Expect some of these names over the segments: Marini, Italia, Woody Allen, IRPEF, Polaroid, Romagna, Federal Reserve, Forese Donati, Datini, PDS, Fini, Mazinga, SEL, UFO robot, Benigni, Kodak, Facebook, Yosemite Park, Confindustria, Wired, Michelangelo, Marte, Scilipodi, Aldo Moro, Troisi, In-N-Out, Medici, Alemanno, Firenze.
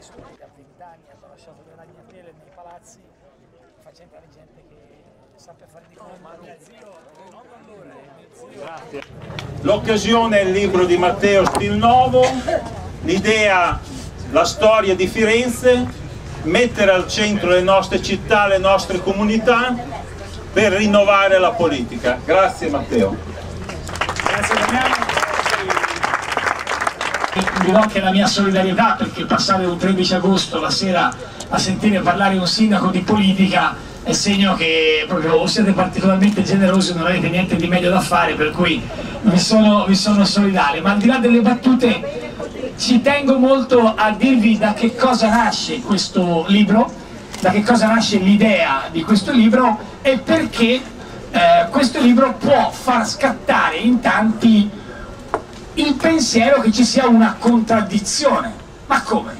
nessuno che a 20 anni hanno lasciato le ragnatele nei palazzi, facendo la gente che sappia fare di conto. L'occasione è il libro di Matteo Stilnovo, l'idea, la storia di Firenze, mettere al centro le nostre città, le nostre comunità per rinnovare la politica. Grazie Matteo. Grazie Damiano. Dirò anche la mia solidarietà, perché passare un 13 agosto la sera a sentire parlare un sindaco di politica è segno che proprio o siete particolarmente generosi o non avete niente di meglio da fare, per cui vi sono solidale. Ma al di là delle battute, ci tengo molto a dirvi da che cosa nasce questo libro, da che cosa nasce l'idea di questo libro e perché questo libro può far scattare in tanti il pensiero che ci sia una contraddizione. Ma come?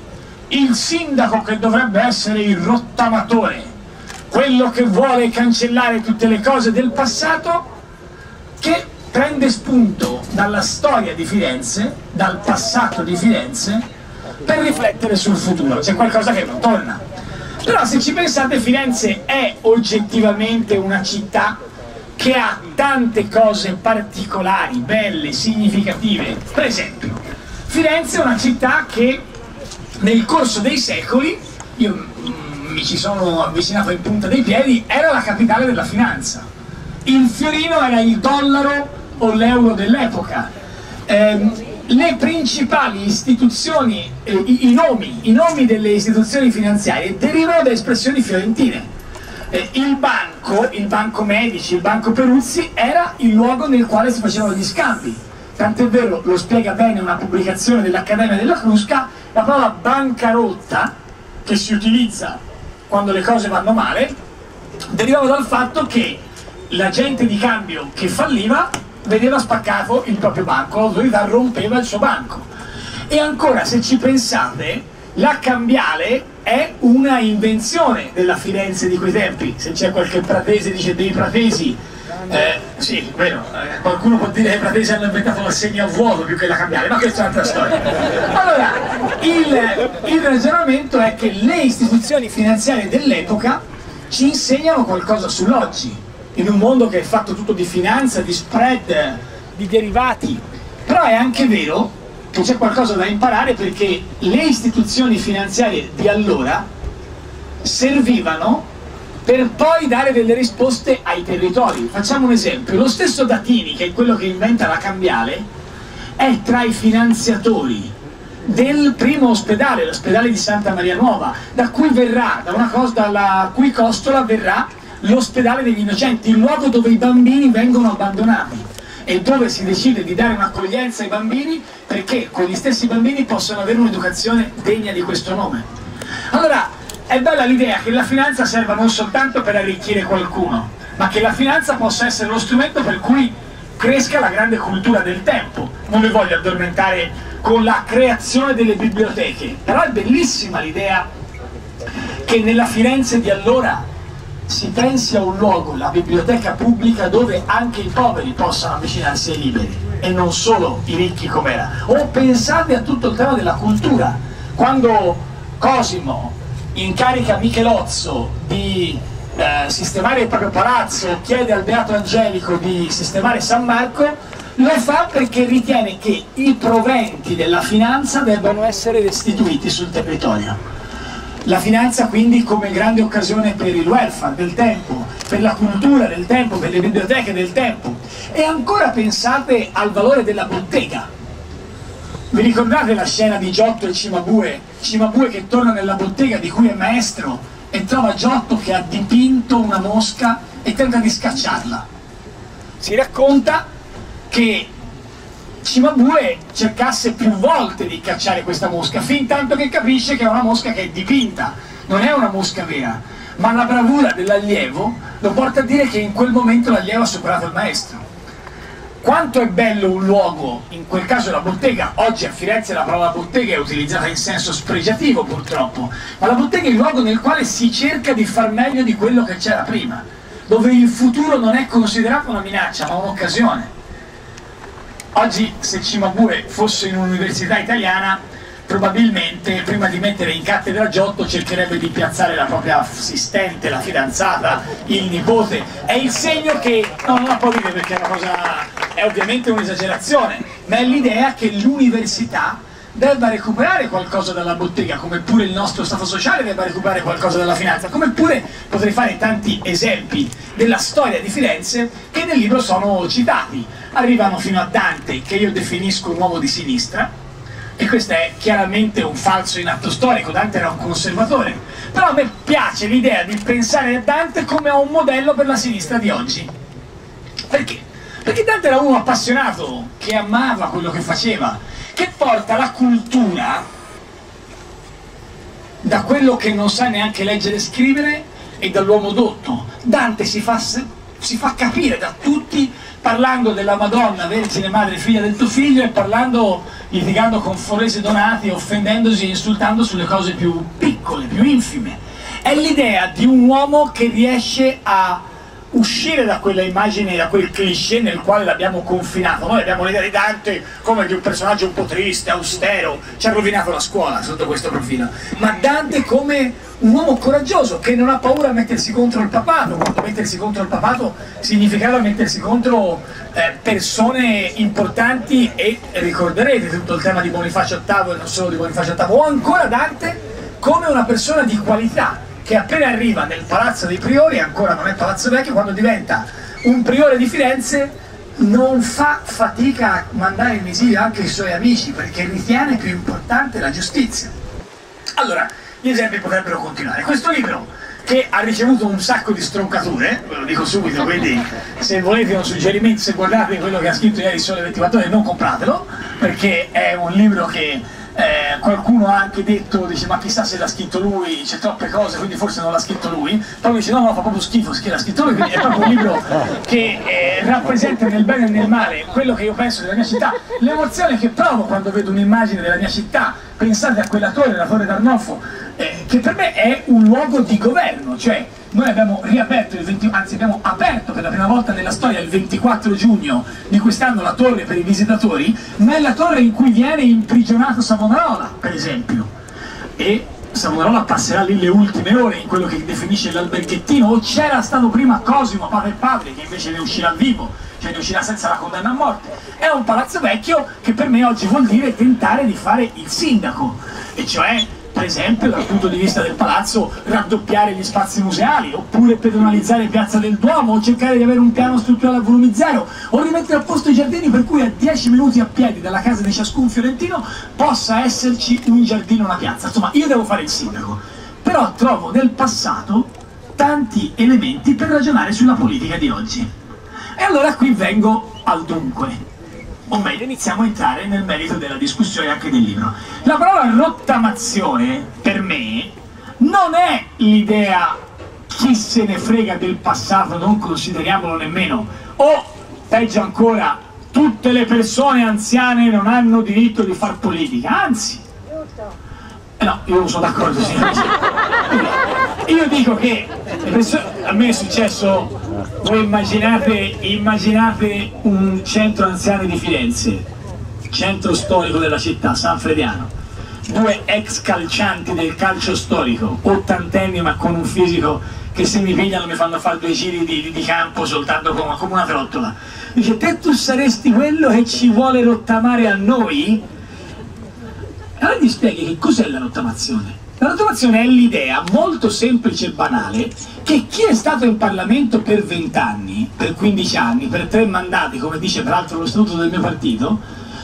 Il sindaco, che dovrebbe essere il rottamatore, quello che vuole cancellare tutte le cose del passato, che prende spunto dalla storia di Firenze, dal passato di Firenze, per riflettere sul futuro. C'è qualcosa che non torna. Però se ci pensate, Firenze è oggettivamente una città che ha tante cose particolari, belle, significative. Per esempio, Firenze è una città che nel corso dei secoli, io mi ci sono avvicinato in punta dei piedi, era la capitale della finanza. Il fiorino era il dollaro o l'euro dell'epoca. Le principali istituzioni, i nomi delle istituzioni finanziarie derivano da espressioni fiorentine. Il banco Medici, il banco Peruzzi, era il luogo nel quale si facevano gli scambi. Tant'è vero, lo spiega bene una pubblicazione dell'Accademia della Crusca, la parola bancarotta, che si utilizza quando le cose vanno male, derivava dal fatto che l'agente di cambio che falliva vedeva spaccato il proprio banco, l'autorità rompeva il suo banco. E ancora, se ci pensate, la cambiale è una invenzione della Firenze di quei tempi. Se c'è qualche pratese, dice dei pratesi, sì, vero, qualcuno può dire che i pratesi hanno inventato l'assegno a vuoto più che la cambiale, ma questa è un'altra storia. Allora, il ragionamento è che le istituzioni finanziarie dell'epoca ci insegnano qualcosa sull'oggi, in un mondo che è fatto tutto di finanza, di spread, di derivati. Però è anche vero che c'è qualcosa da imparare, perché le istituzioni finanziarie di allora servivano per poi dare delle risposte ai territori. Facciamo un esempio: lo stesso Datini, che è quello che inventa la cambiale, è tra i finanziatori del primo ospedale, l'ospedale di Santa Maria Nuova, dalla cui costola verrà l'ospedale degli innocenti, il luogo dove i bambini vengono abbandonati e dove si decide di dare un'accoglienza ai bambini, perché quegli stessi bambini possono avere un'educazione degna di questo nome. Allora, è bella l'idea che la finanza serva non soltanto per arricchire qualcuno, ma che la finanza possa essere lo strumento per cui cresca la grande cultura del tempo. Non vi voglio addormentare con la creazione delle biblioteche, però è bellissima l'idea che nella Firenze di allora si pensi a un luogo, la biblioteca pubblica, dove anche i poveri possano avvicinarsi ai liberi e non solo i ricchi com'era. O pensate a tutto il tema della cultura, quando Cosimo incarica Michelozzo di sistemare il proprio palazzo, chiede al Beato Angelico di sistemare San Marco, lo fa perché ritiene che i proventi della finanza debbano essere restituiti sul territorio. La finanza quindi come grande occasione per il welfare del tempo, per la cultura del tempo, per le biblioteche del tempo. E ancora pensate al valore della bottega. Vi ricordate la scena di Giotto e Cimabue? Cimabue che torna nella bottega di cui è maestro e trova Giotto che ha dipinto una mosca e tenta di scacciarla. Si racconta che Cimabue cercasse più volte di cacciare questa mosca, fin tanto che capisce che è una mosca che è dipinta, non è una mosca vera, ma la bravura dell'allievo lo porta a dire che in quel momento l'allievo ha superato il maestro. Quanto è bello un luogo, in quel caso la bottega. Oggi a Firenze la parola bottega è utilizzata in senso spregiativo purtroppo, ma la bottega è il luogo nel quale si cerca di far meglio di quello che c'era prima, dove il futuro non è considerato una minaccia ma un'occasione. Oggi, se Cimabue fosse in un'università italiana, probabilmente prima di mettere in cattedra Giotto cercherebbe di piazzare la propria assistente, la fidanzata, il nipote. È il segno che, no, non la può dire perché è una cosa, è ovviamente un'esagerazione, ma è l'idea che l'università debba recuperare qualcosa dalla bottega, come pure il nostro stato sociale debba recuperare qualcosa dalla finanza, come pure potrei fare tanti esempi della storia di Firenze che nel libro sono citati. Arrivano fino a Dante, che io definisco un uomo di sinistra, e questo è chiaramente un falso in atto storico, Dante era un conservatore, però a me piace l'idea di pensare a Dante come a un modello per la sinistra di oggi. Perché? Perché Dante era uno appassionato, che amava quello che faceva, che porta la cultura da quello che non sa neanche leggere e scrivere e dall'uomo dotto. Dante si fa capire da tutti parlando della Madonna, Vergine, Madre, Figlia del tuo figlio, e parlando, litigando con Forese Donati, offendendosi e insultando sulle cose più piccole, più infime. È l'idea di un uomo che riesce a uscire da quella immagine, da quel cliché nel quale l'abbiamo confinato. Noi abbiamo l'idea di Dante come di un personaggio un po' triste, austero, ci ha rovinato la scuola sotto questo profilo, ma Dante come un uomo coraggioso che non ha paura a mettersi contro il papato, quando mettersi contro il papato significava mettersi contro persone importanti. E ricorderete tutto il tema di Bonifacio VIII e non solo di Bonifacio VIII, o ancora Dante come una persona di qualità che appena arriva nel Palazzo dei Priori, ancora non è Palazzo Vecchio, quando diventa un priore di Firenze non fa fatica a mandare in esilio anche i suoi amici, perché ritiene più importante la giustizia. Allora, gli esempi potrebbero continuare. Questo libro, che ha ricevuto un sacco di stroncature, ve lo dico subito, quindi se volete un suggerimento, se guardate quello che ha scritto ieri Sole 24 Ore, non compratelo, perché è un libro che qualcuno ha anche detto, dice ma chissà se l'ha scritto lui, c'è troppe cose, quindi forse non l'ha scritto lui. Poi dice no, fa proprio schifo che l'ha scritto lui, quindi è proprio un libro che rappresenta nel bene e nel male quello che io penso della mia città, l'emozione che provo quando vedo un'immagine della mia città. Pensate a quella torre, la torre d'Arnolfo, che per me è un luogo di governo, cioè noi abbiamo riaperto, abbiamo aperto per la prima volta nella storia il 24 giugno di quest'anno la torre per i visitatori, ma è la torre in cui viene imprigionato Savonarola, per esempio, e Savonarola passerà lì le ultime ore in quello che definisce l'alberghettino, o c'era stato prima Cosimo, padre e padre, che invece ne uscirà vivo, cioè ne uscirà senza la condanna a morte. È un Palazzo Vecchio che per me oggi vuol dire tentare di fare il sindaco, e cioè per esempio dal punto di vista del palazzo raddoppiare gli spazi museali, oppure pedonalizzare Piazza del Duomo, o cercare di avere un piano strutturale a volume zero, o rimettere a posto i giardini per cui a 10 minuti a piedi dalla casa di ciascun fiorentino possa esserci un giardino, una piazza. Insomma, io devo fare il sindaco, però trovo nel passato tanti elementi per ragionare sulla politica di oggi. E allora qui vengo al dunque, o meglio iniziamo a entrare nel merito della discussione anche del libro. La parola rottamazione per me non è l'idea chi se ne frega del passato, non consideriamolo nemmeno, o peggio ancora tutte le persone anziane non hanno diritto di far politica, anzi no, io non sono d'accordo, signor. Io dico che le persone, a me è successo, voi immaginate un centro anziani di Firenze, centro storico della città, San Frediano, due ex calcianti del calcio storico, ottantenni ma con un fisico che se mi pigliano mi fanno fare due giri di campo soltanto come una trottola. Dice, te tu saresti quello che ci vuole rottamare a noi? Allora gli spieghi che cos'è la rottamazione. La rottamazione è l'idea molto semplice e banale che chi è stato in Parlamento per 20 anni, per 15 anni, per 3 mandati, come dice peraltro lo statuto del mio partito,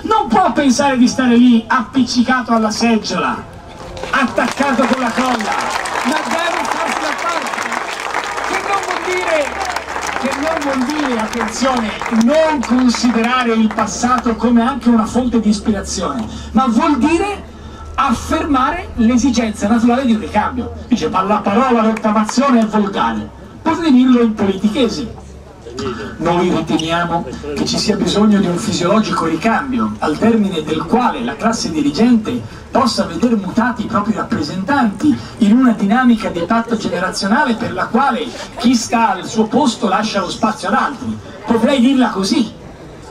non può pensare di stare lì appiccicato alla seggiola, attaccato con la colla, ma deve farsi da parte. Che non vuol dire, attenzione, non considerare il passato come anche una fonte di ispirazione, ma vuol dire affermare l'esigenza naturale di un ricambio. Dice, ma la parola rottamazione è volgare, potete dirlo in politichese. Noi riteniamo che ci sia bisogno di un fisiologico ricambio, al termine del quale la classe dirigente possa veder mutati i propri rappresentanti in una dinamica di patto generazionale per la quale chi sta al suo posto lascia lo spazio ad altri. Potrei dirla così: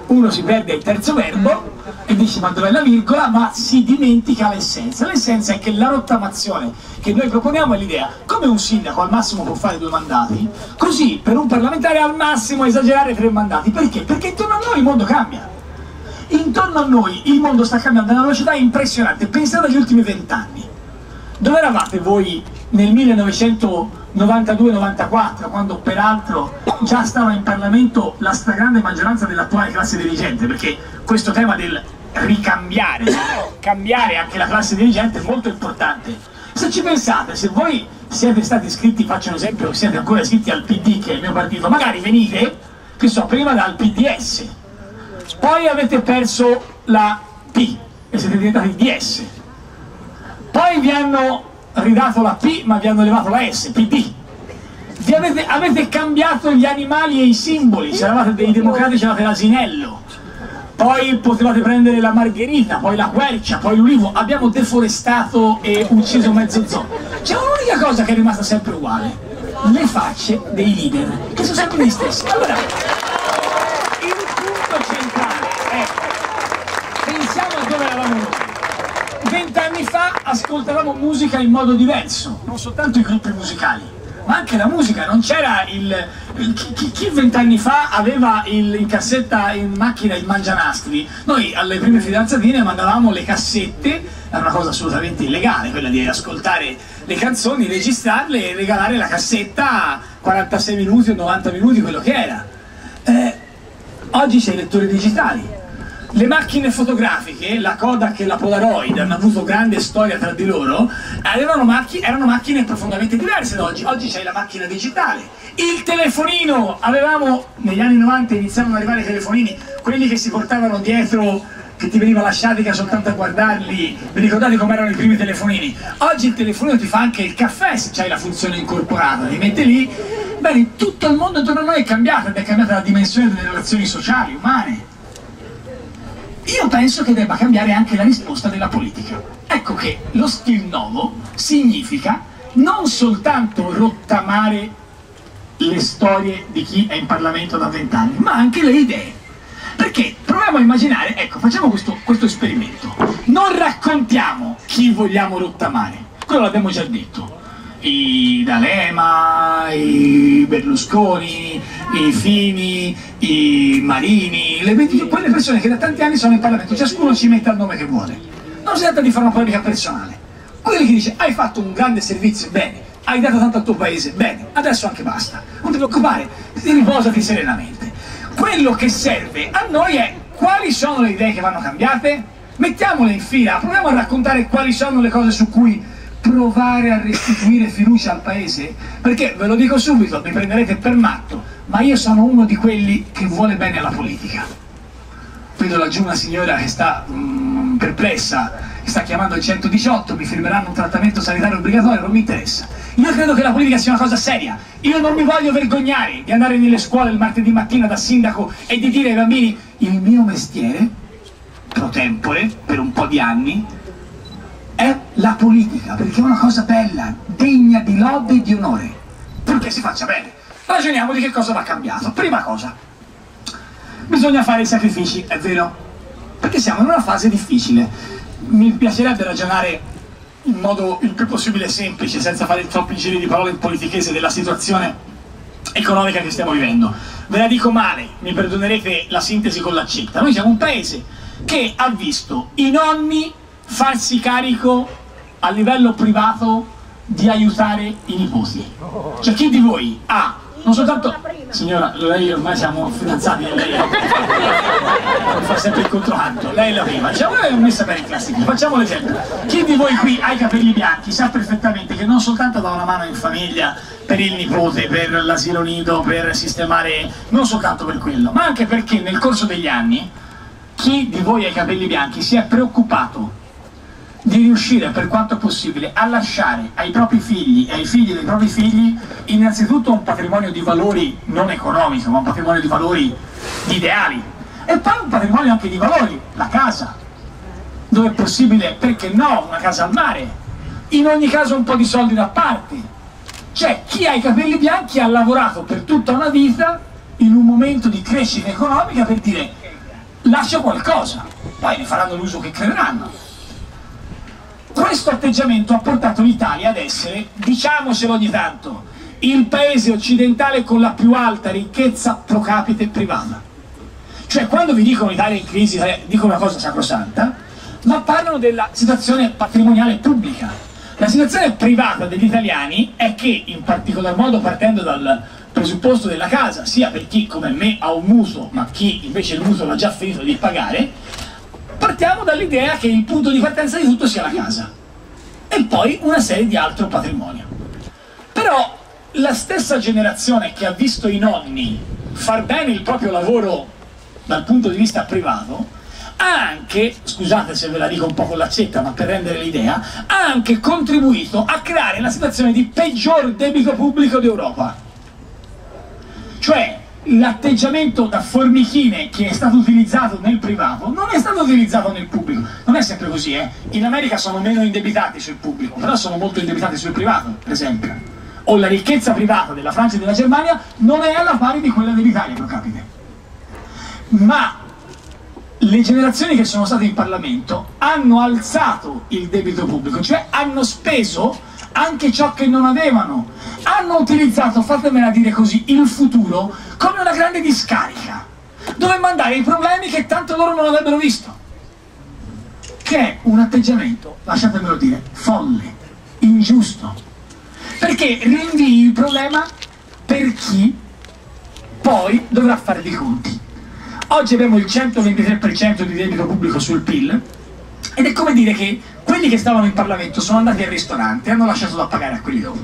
uno si perde il terzo verbo, e dice ma dov'è la virgola, ma si dimentica l'essenza. L'essenza è che la rottamazione che noi proponiamo è l'idea, come un sindaco al massimo può fare 2 mandati, così per un parlamentare al massimo esagerare 3 mandati. Perché? Perché intorno a noi il mondo cambia. Intorno a noi il mondo sta cambiando a una velocità impressionante. Pensate agli ultimi 20 anni. Dove eravate voi nel 1992-94, quando peraltro già stava in Parlamento la stragrande maggioranza dell'attuale classe dirigente? Perché questo tema del ricambiare, cambiare anche la classe dirigente è molto importante. Se ci pensate, se voi siete stati iscritti, faccio un esempio, siete ancora iscritti al PD, che è il mio partito, magari venite, che so, prima dal PDS, poi avete perso la P e siete diventati DS, poi vi hanno ridato la P ma vi hanno levato la S, PD. Avete cambiato gli animali e i simboli. Se eravate dei democratici avevate l'asinello, poi potevate prendere la margherita, poi la quercia, poi l'ulivo. Abbiamo deforestato e ucciso mezzo zoo. C'è un'unica cosa che è rimasta sempre uguale: le facce dei leader, che sono sempre gli stessi. Allora, il punto centrale è: pensiamo a dove eravamo noi. 20 anni fa ascoltavamo musica in modo diverso, non soltanto i gruppi musicali, ma anche la musica. Non c'era chi 20 anni fa aveva in cassetta in macchina il Mangianastri. Noi alle prime fidanzatine mandavamo le cassette, era una cosa assolutamente illegale quella di ascoltare le canzoni, registrarle e regalare la cassetta, 46 minuti o 90 minuti, quello che era. Oggi c'è i lettori digitali. Le macchine fotografiche, la Kodak e la Polaroid, hanno avuto grande storia tra di loro, erano macchine profondamente diverse da oggi. Oggi c'è la macchina digitale. Il telefonino, avevamo, negli anni 90 iniziavano ad arrivare i telefonini, quelli che si portavano dietro, che ti veniva la sciatica soltanto a guardarli. Vi ricordate com'erano i primi telefonini? Oggi il telefonino ti fa anche il caffè, se c'hai la funzione incorporata, li mette lì. Bene, tutto il mondo intorno a noi è cambiato, ed è cambiata la dimensione delle relazioni sociali, umane. Io penso che debba cambiare anche la risposta della politica. Ecco che lo Stilnovo significa non soltanto rottamare le storie di chi è in Parlamento da 20 anni, ma anche le idee. Perché proviamo a immaginare, ecco, facciamo questo esperimento. Non raccontiamo chi vogliamo rottamare, quello l'abbiamo già detto. I D'Alema, i Berlusconi, i Fini, i Marini, quelle persone che da tanti anni sono in Parlamento, ciascuno ci mette il nome che vuole. Non si tratta di fare una polemica personale. Quelli che dice hai fatto un grande servizio, bene, hai dato tanto al tuo paese, bene, adesso anche basta, non ti preoccupare, ti riposati serenamente. Quello che serve a noi è quali sono le idee che vanno cambiate, mettiamole in fila, proviamo a raccontare quali sono le cose su cui provare a restituire fiducia al paese. Perché ve lo dico subito, mi prenderete per matto, ma io sono uno di quelli che vuole bene alla politica. Vedo laggiù una signora che sta perplessa, sta chiamando il 118, mi firmeranno un trattamento sanitario obbligatorio, non mi interessa. Io credo che la politica sia una cosa seria. Io non mi voglio vergognare di andare nelle scuole il martedì mattina da sindaco e di dire ai bambini il mio mestiere, pro tempore, per un po' di anni, è la politica, perché è una cosa bella, degna di lode e di onore, purché si faccia bene. Ragioniamo di che cosa va cambiato. Prima cosa, bisogna fare i sacrifici, è vero, perché siamo in una fase difficile. Mi piacerebbe ragionare in modo il più possibile semplice, senza fare troppi giri di parole in politichese, della situazione economica che stiamo vivendo. Ve la dico male, mi perdonerete la sintesi con l'accetta. Noi siamo un paese che ha visto i nonni farsi carico a livello privato di aiutare i nipoti. Cioè, chi di voi ha non soltanto... Signora, lei ormai siamo fidanzati, lei fa sempre il controcanto, lei è la prima. Cioè, voi l'avete messa per il classico. Facciamo l'esempio. Chi di voi qui ha i capelli bianchi sa perfettamente che non soltanto dà una mano in famiglia per il nipote, per l'asilo nido, per sistemare... non soltanto per quello, ma anche perché nel corso degli anni chi di voi ha i capelli bianchi si è preoccupato di riuscire per quanto possibile a lasciare ai propri figli e ai figli dei propri figli innanzitutto un patrimonio di valori non economico, ma un patrimonio di valori, di ideali, e poi un patrimonio anche di valori, la casa, dove è possibile, perché no, una casa al mare, in ogni caso un po' di soldi da parte. Cioè, chi ha i capelli bianchi ha lavorato per tutta una vita in un momento di crescita economica per dire lascio qualcosa. poi ne faranno l'uso che crederanno. Questo atteggiamento ha portato l'Italia ad essere, diciamocelo ogni tanto, il paese occidentale con la più alta ricchezza pro capite privata. Cioè, quando vi dicono Italia in crisi, dicono una cosa sacrosanta, ma parlano della situazione patrimoniale pubblica. La situazione privata degli italiani è che, in particolar modo partendo dal presupposto della casa, sia per chi come me ha un mutuo, ma chi invece il mutuo l'ha già finito di pagare, partiamo dall'idea che il punto di partenza di tutto sia la casa e poi una serie di altro patrimonio. Però la stessa generazione che ha visto i nonni far bene il proprio lavoro dal punto di vista privato ha anche, scusate se ve la dico un po' con l'accetta, ma per rendere l'idea, ha anche contribuito a creare la situazione di peggior debito pubblico d'Europa. Cioè, l'atteggiamento da formichine che è stato utilizzato nel privato non è stato utilizzato nel pubblico. Non è sempre così, eh? In America sono meno indebitati sul pubblico, però sono molto indebitati sul privato, per esempio. O la ricchezza privata della Francia e della Germania non è alla pari di quella dell'Italia, per capite. Ma le generazioni che sono state in Parlamento hanno alzato il debito pubblico, cioè hanno speso anche ciò che non avevano, hanno utilizzato, fatemela dire così, il futuro come una grande discarica, dove mandare i problemi che tanto loro non avrebbero visto. Che è un atteggiamento, lasciatemelo dire, folle, ingiusto. Perché rinvii il problema per chi poi dovrà fare dei conti. Oggi abbiamo il 123% di debito pubblico sul PIL ed è come dire che quelli che stavano in Parlamento sono andati al ristorante e hanno lasciato da pagare a quelli dopo.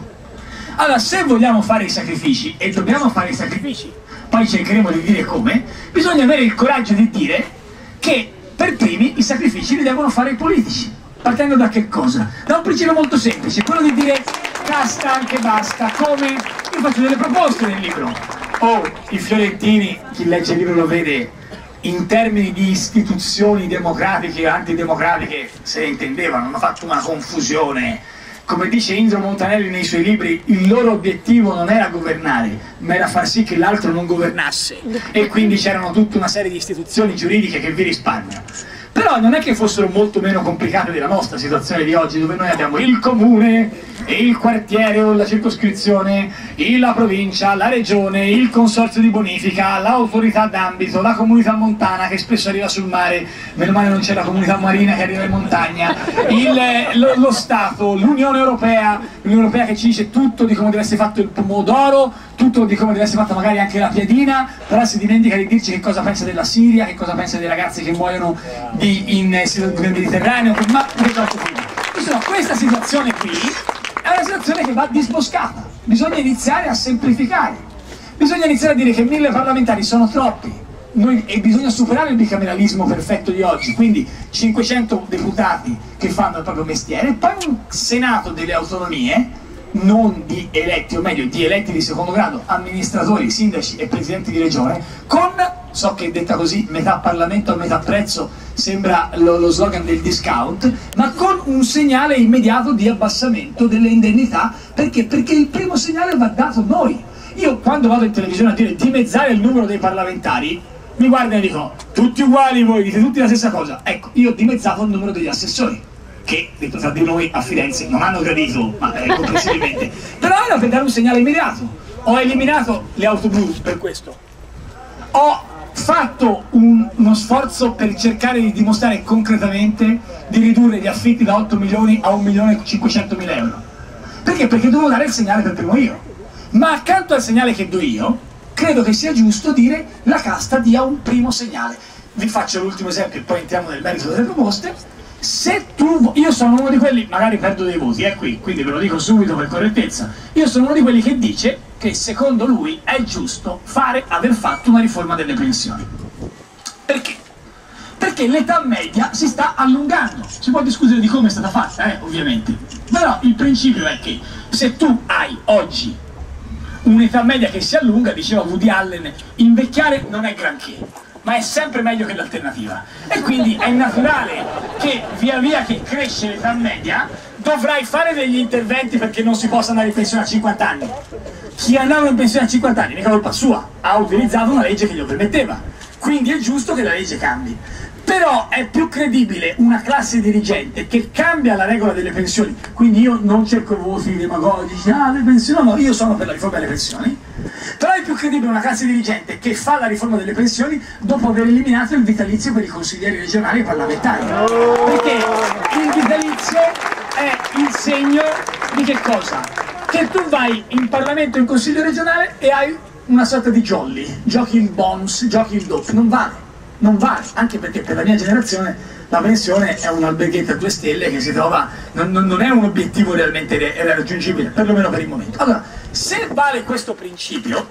Allora, se vogliamo fare i sacrifici, e dobbiamo fare i sacrifici, poi cercheremo di dire come, bisogna avere il coraggio di dire che per primi i sacrifici li devono fare i politici. Partendo da che cosa? Da un principio molto semplice, quello di dire basta anche basta, come io faccio delle proposte nel libro. I fiorentini, chi legge il libro lo vede, in termini di istituzioni democratiche e antidemocratiche se ne intendevano, hanno fatto una confusione. Come dice Indro Montanelli nei suoi libri, il loro obiettivo non era governare, ma era far sì che l'altro non governasse, e quindi c'erano tutta una serie di istituzioni giuridiche che vi risparmiano. Però non è che fossero molto meno complicate della nostra situazione di oggi, dove noi abbiamo il comune, il quartiere o la circoscrizione, la provincia, la regione, il consorzio di bonifica, l'autorità d'ambito, la comunità montana che spesso arriva sul mare, meno male non c'è la comunità marina che arriva in montagna, lo Stato, l'Unione Europea che ci dice tutto di come deve essere fatto il pomodoro, tutto di come deve essere fatta magari anche la piadina, però si dimentica di dirci che cosa pensa della Siria, che cosa pensa dei ragazzi che muoiono nel Mediterraneo, ma questa situazione qui è una situazione che va disboscata. Bisogna iniziare a semplificare, bisogna iniziare a dire che 1000 parlamentari sono troppi, e bisogna superare il bicameralismo perfetto di oggi, quindi 500 deputati che fanno il proprio mestiere, e poi un Senato delle autonomie, non di eletti, o meglio di eletti di secondo grado, amministratori, sindaci e presidenti di regione, con, so che detta così, metà Parlamento a metà prezzo, sembra lo slogan del discount, ma con un segnale immediato di abbassamento delle indennità. Perché? Perché il primo segnale va dato noi. Io quando vado in televisione a dire dimezzare il numero dei parlamentari, mi guardano e dico, tutti uguali voi, dite tutti la stessa cosa. Ecco, io ho dimezzato il numero degli assessori, che detto tra di noi a Firenze non hanno gradito, ma comprensibilmente. Però era per dare un segnale immediato. Ho eliminato le auto blu per questo, ho fatto uno sforzo per cercare di dimostrare concretamente di ridurre gli affitti da 8 milioni a 1.500.000 euro. Perché? Perché devo dare il segnale per primo io, ma accanto al segnale che do io credo che sia giusto dire la casta dia un primo segnale. Vi faccio l'ultimo esempio e poi entriamo nel merito delle proposte. Se tu, io sono uno di quelli, magari perdo dei voti, qui, quindi ve lo dico subito per correttezza, io sono uno di quelli che dice che secondo lui è giusto aver fatto una riforma delle pensioni. Perché? Perché l'età media si sta allungando. Si può discutere di come è stata fatta, ovviamente, però il principio è che se tu hai oggi un'età media che si allunga, diceva Woody Allen, invecchiare non è granché, ma è sempre meglio che l'alternativa, e quindi è naturale che via via che cresce l'età media dovrai fare degli interventi, perché non si possa andare in pensione a 50 anni. Chi andava in pensione a 50 anni, mica colpa sua, ha utilizzato una legge che glielo permetteva, quindi è giusto che la legge cambi. Però è più credibile una classe dirigente che cambia la regola delle pensioni, quindi io non cerco voti demagogici, ah le pensioni no, io sono per la riforma delle pensioni, però è più credibile una classe dirigente che fa la riforma delle pensioni dopo aver eliminato il vitalizio per i consiglieri regionali e parlamentari, perché il vitalizio è il segno di che cosa? Che tu vai in Parlamento, in Consiglio regionale e hai una sorta di jolly, giochi il bonus, giochi il doppio, non vale. Non vale, anche perché per la mia generazione la pensione è un alberghetto a 2 stelle che si trova, non è un obiettivo realmente raggiungibile, perlomeno per il momento. Allora, se vale questo principio,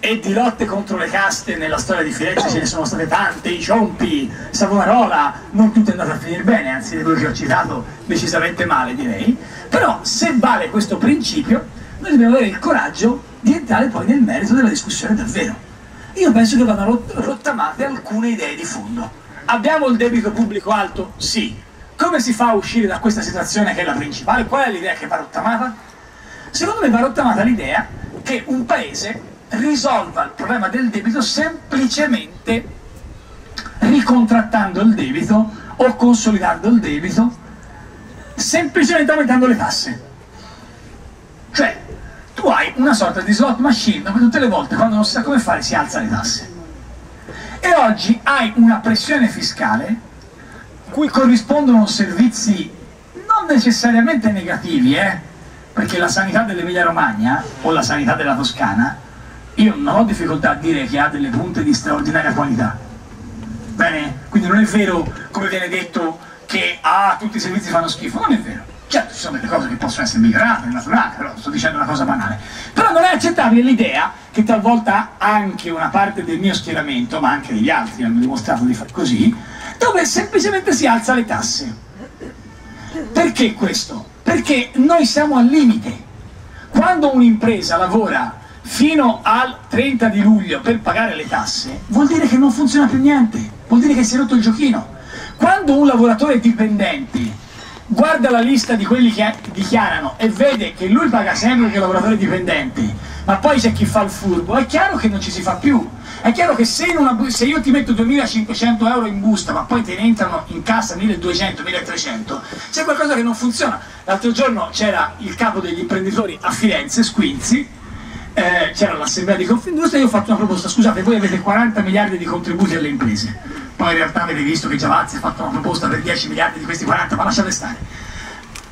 e di lotte contro le caste nella storia di Firenze ce ne sono state tante, i Ciompi, Savonarola, non tutto è andato a finire bene, anzi le due che ho citato decisamente male direi, però se vale questo principio noi dobbiamo avere il coraggio di entrare poi nel merito della discussione davvero. Io penso che vanno rottamate alcune idee di fondo. Abbiamo il debito pubblico alto? Sì. Come si fa a uscire da questa situazione che è la principale? Qual è l'idea che va rottamata? Secondo me va rottamata l'idea che un paese risolva il problema del debito semplicemente ricontrattando il debito o consolidando il debito, semplicemente aumentando le tasse. Cioè, tu hai una sorta di slot machine dove tutte le volte quando non si sa come fare si alza le tasse e oggi hai una pressione fiscale cui corrispondono servizi non necessariamente negativi perché la sanità dell'Emilia Romagna o la sanità della Toscana io non ho difficoltà a dire che ha delle punte di straordinaria qualità, bene? Quindi non è vero come viene detto che tutti i servizi fanno schifo, non è vero. Certo, ci sono delle cose che possono essere migliorate, è naturale, però sto dicendo una cosa banale. Però non è accettabile l'idea che talvolta anche una parte del mio schieramento, ma anche degli altri hanno dimostrato di far così, dove semplicemente si alza le tasse. Perché questo? Perché noi siamo al limite. Quando un'impresa lavora fino al 30 di luglio per pagare le tasse, vuol dire che non funziona più niente, vuol dire che si è rotto il giochino. Quando un lavoratore dipendente guarda la lista di quelli che dichiarano e vede che lui paga sempre che è lavoratore dipendente, ma poi c'è chi fa il furbo, è chiaro che non ci si fa più. È chiaro che se io ti metto 2.500 euro in busta, ma poi te ne entrano in cassa 1.200, 1.300, c'è qualcosa che non funziona. L'altro giorno c'era il capo degli imprenditori a Firenze, Squinzi, c'era l'assemblea di Confindustria e io ho fatto una proposta, scusate, voi avete 40 miliardi di contributi alle imprese. Poi in realtà avete visto che Giavazzi ha fatto una proposta per 10 miliardi di questi 40, ma lasciate stare.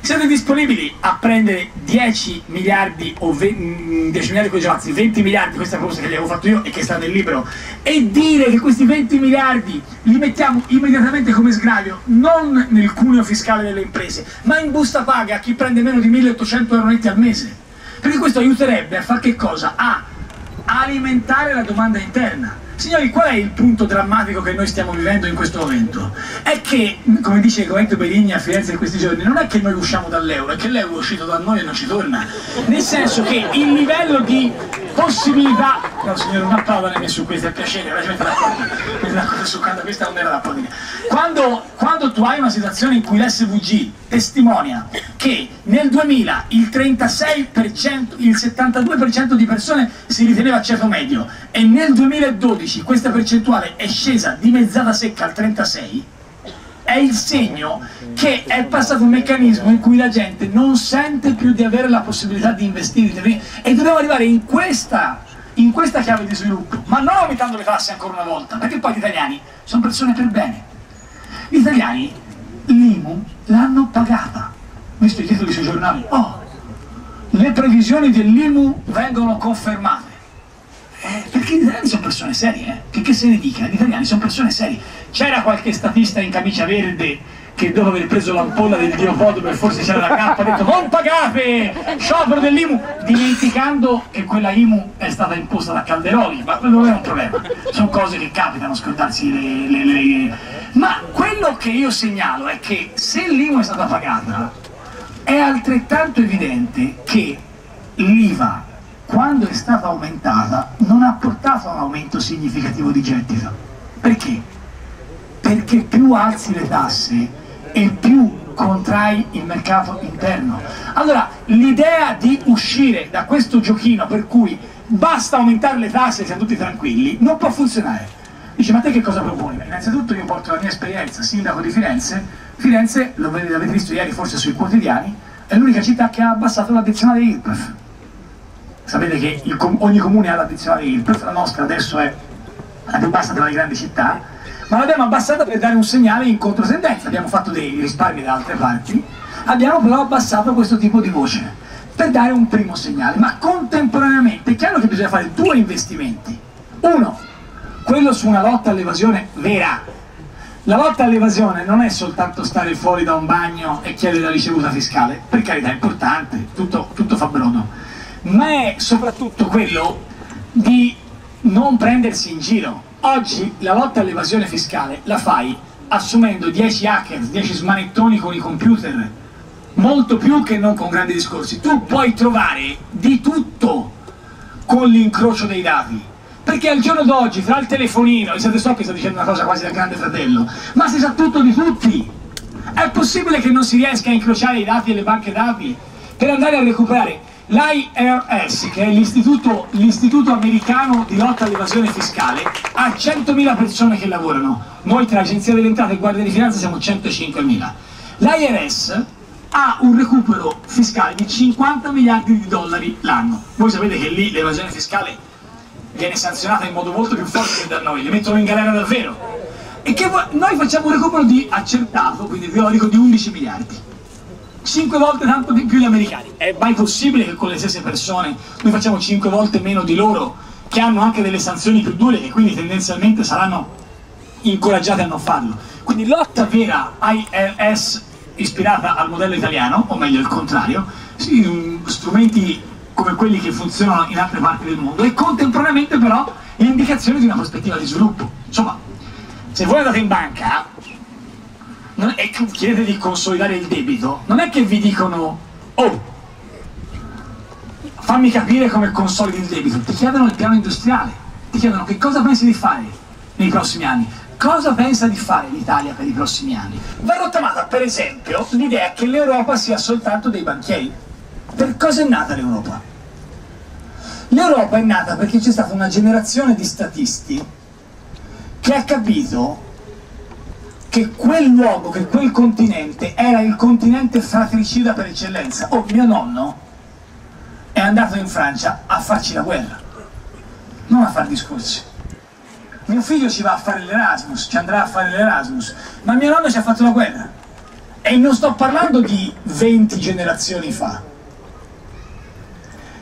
Siete disponibili a prendere 10 miliardi o 10 miliardi con Giavazzi, 20 miliardi, questa proposta che gli avevo fatto io e che sta nel libro, e dire che questi 20 miliardi li mettiamo immediatamente come sgravio, non nel cuneo fiscale delle imprese, ma in busta paga a chi prende meno di 1.800 euro netti al mese? Perché questo aiuterebbe a far che cosa? A alimentare la domanda interna. Signori, qual è il punto drammatico che noi stiamo vivendo in questo momento? È che, come dice il Govento Benigni a Firenze in questi giorni, non è che noi usciamo dall'euro, è che l'euro è uscito da noi e non ci torna. Nel senso che il livello di possibilità... No, signore, una parola ne messo su questa, è piacere, veramente d'accordo su quando questa non era d'accordo. Quando tu hai una situazione in cui l'SVG testimonia che nel 2000 il 36%, il 72% di persone si riteneva ceto medio e nel 2012 questa percentuale è scesa dimezzata secca al 36, è il segno che è passato un meccanismo in cui la gente non sente più di avere la possibilità di investire e dobbiamo arrivare in questa chiave di sviluppo, ma non aumentando le tasse ancora una volta, perché poi gli italiani sono persone per bene. Gli italiani l'IMU l'hanno pagata, visto i titoli sui giornali, le previsioni dell'IMU vengono confermate. Perché gli italiani sono persone serie, che se ne dica, gli italiani sono persone serie. C'era qualche statista in camicia verde che dopo aver preso l'ampolla del diopodo per forse c'era la cappa ha detto non pagate, sciopero dell'IMU, dimenticando che quella IMU è stata imposta da Calderoli, ma quello non è un problema, sono cose che capitano, scordarsi Ma quello che io segnalo è che se l'IMU è stata pagata è altrettanto evidente che l'IVA, quando è stata aumentata, non ha portato a un aumento significativo di gettito. Perché? Perché più alzi le tasse e più contrai il mercato interno. Allora, l'idea di uscire da questo giochino per cui basta aumentare le tasse e siamo tutti tranquilli, non può funzionare. Dice, ma te che cosa proponi? Innanzitutto io porto la mia esperienza, sindaco di Firenze. Firenze, lo avete visto ieri forse sui quotidiani, è l'unica città che ha abbassato l'addizionale IRPEF. Sapete che ogni comune ha l'addizionale IRPEF, la nostra adesso è la più bassa tra le grandi città, ma l'abbiamo abbassata per dare un segnale in controtendenza. Abbiamo fatto dei risparmi da altre parti, abbiamo però abbassato questo tipo di voce per dare un primo segnale, ma contemporaneamente è chiaro che bisogna fare due investimenti. Uno, quello su una lotta all'evasione vera. La lotta all'evasione non è soltanto stare fuori da un bagno e chiedere la ricevuta fiscale, per carità è importante, tutto fa brodo, ma è soprattutto quello di non prendersi in giro. Oggi la lotta all'evasione fiscale la fai assumendo 10 hacker, 10 smanettoni con i computer, molto più che non con grandi discorsi. Tu puoi trovare di tutto con l'incrocio dei dati, perché al giorno d'oggi fra il telefonino, e so che sto dicendo una cosa quasi da Grande Fratello, ma si sa tutto di tutti. È possibile che non si riesca a incrociare i dati delle banche dati per andare a recuperare l'IRS, che è l'istituto americano di lotta all'evasione fiscale, ha 100.000 persone che lavorano, noi tra Agenzia delle Entrate e Guardia di Finanza siamo 105.000. L'IRS ha un recupero fiscale di 50 miliardi di dollari l'anno. Voi sapete che lì l'evasione fiscale viene sanzionata in modo molto più forte che da noi, le mettono in galera davvero. E che noi facciamo un recupero di accertato, quindi teorico, di 11 miliardi. 5 volte tanto di più gli americani. È mai possibile che con le stesse persone noi facciamo 5 volte meno di loro, che hanno anche delle sanzioni più dure e quindi tendenzialmente saranno incoraggiate a non farlo? Quindi lotta vera IRS ispirata al modello italiano, o meglio il contrario, strumenti come quelli che funzionano in altre parti del mondo, e contemporaneamente però l'indicazione di una prospettiva di sviluppo. Insomma, se voi andate in banca e chiedete di consolidare il debito, non è che vi dicono oh, fammi capire come consolidi il debito, ti chiedono il piano industriale, ti chiedono che cosa pensi di fare nei prossimi anni. Cosa pensa di fare l'Italia per i prossimi anni? Va rottamata, per esempio, l'idea che l'Europa sia soltanto dei banchieri. Per cosa è nata l'Europa? L'Europa è nata perché c'è stata una generazione di statisti che ha capito che quel luogo, che quel continente era il continente fratricida per eccellenza. Oh, mio nonno è andato in Francia a farci la guerra, non a far discorsi. Mio figlio ci va a fare l'Erasmus, ci andrà a fare l'Erasmus, ma mio nonno ci ha fatto la guerra. E non sto parlando di 20 generazioni fa.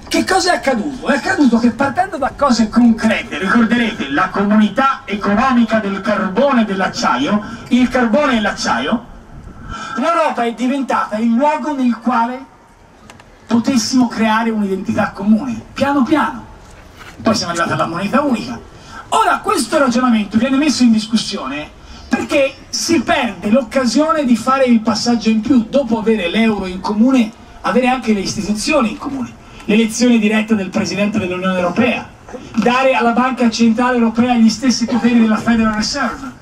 Che cosa è accaduto? È accaduto che partendo da cose concrete, ricorderete la comunità economica del carbone e dell'acciaio, il carbone e l'acciaio, l'Europa è diventata il luogo nel quale potessimo creare un'identità comune, piano piano. Poi siamo arrivati alla moneta unica. Ora, questo ragionamento viene messo in discussione perché si perde l'occasione di fare il passaggio in più. Dopo avere l'euro in comune, avere anche le istituzioni in comune, l'elezione diretta del Presidente dell'Unione Europea, dare alla Banca Centrale Europea gli stessi poteri della Federal Reserve,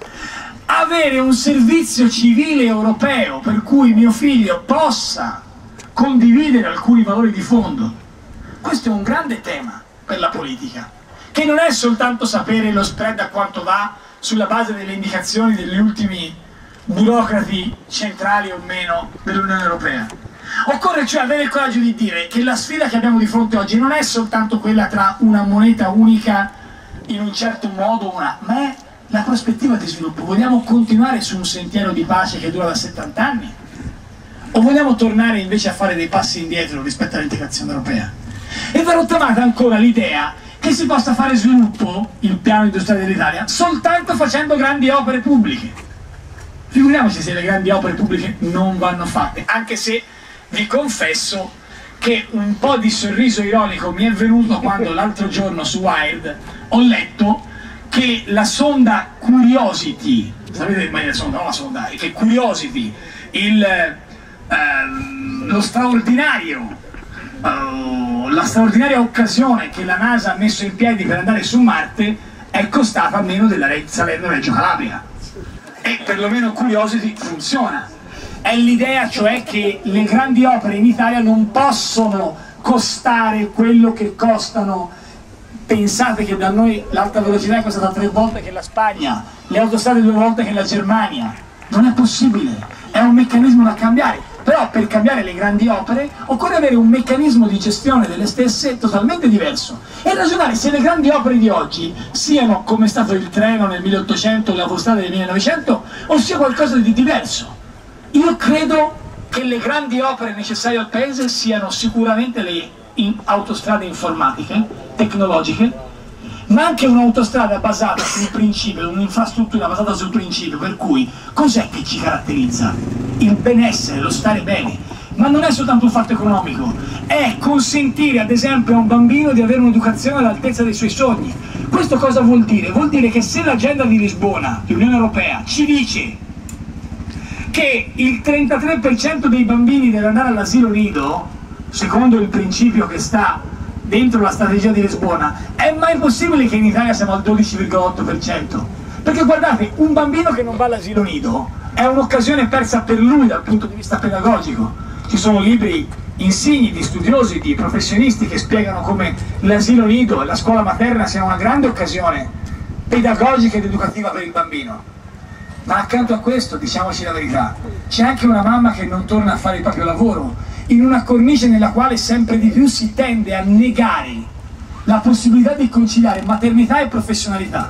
avere un servizio civile europeo per cui mio figlio possa condividere alcuni valori di fondo. Questo è un grande tema per la politica, che non è soltanto sapere lo spread a quanto va sulla base delle indicazioni degli ultimi burocrati centrali o meno dell'Unione Europea. Occorre cioè avere il coraggio di dire che la sfida che abbiamo di fronte oggi non è soltanto quella tra una moneta unica in un certo modo, ma è la prospettiva di sviluppo. Vogliamo continuare su un sentiero di pace che dura da 70 anni? O vogliamo tornare invece a fare dei passi indietro rispetto all'integrazione europea? E va rottamata ancora l'idea che si possa fare sviluppo, il piano industriale dell'Italia, soltanto facendo grandi opere pubbliche. Figuriamoci se le grandi opere pubbliche non vanno fatte, anche se vi confesso che un po' di sorriso ironico mi è venuto quando l'altro giorno su Wired ho letto che la sonda Curiosity, sapete mai la sonda, no la sonda, che Curiosity, lo straordinario, la straordinaria occasione che la NASA ha messo in piedi per andare su Marte è costata meno della Salerno-Reggio Calabria, e perlomeno Curiosity funziona. È l'idea cioè che le grandi opere in Italia non possono costare quello che costano Pensate che da noi l'alta velocità è costata 3 volte che la Spagna, le autostrade 2 volte che la Germania. Non è possibile, è un meccanismo da cambiare, però per cambiare le grandi opere occorre avere un meccanismo di gestione delle stesse totalmente diverso e ragionare se le grandi opere di oggi siano, come è stato il treno nel 1800, l'autostrada del 1900, o sia qualcosa di diverso. Io credo che le grandi opere necessarie al paese siano sicuramente le autostrade informatiche, tecnologiche, ma anche un'autostrada basata sul principio, un'infrastruttura basata sul principio, per cui cos'è che ci caratterizza? Il benessere, lo stare bene, ma non è soltanto un fatto economico, è consentire ad esempio a un bambino di avere un'educazione all'altezza dei suoi sogni. Questo cosa vuol dire? Vuol dire che se l'agenda di Lisbona, dell'Unione Europea, ci dice che il 33% dei bambini deve andare all'asilo nido, secondo il principio che sta dentro la strategia di Lisbona, è mai possibile che in Italia siamo al 12,8%? Perché guardate, un bambino che non va all'asilo nido è un'occasione persa per lui dal punto di vista pedagogico. Ci sono libri insigni di studiosi, di professionisti che spiegano come l'asilo nido e la scuola materna siano una grande occasione pedagogica ed educativa per il bambino. Ma accanto a questo, diciamoci la verità, c'è anche una mamma che non torna a fare il proprio lavoro, in una cornice nella quale sempre di più si tende a negare la possibilità di conciliare maternità e professionalità.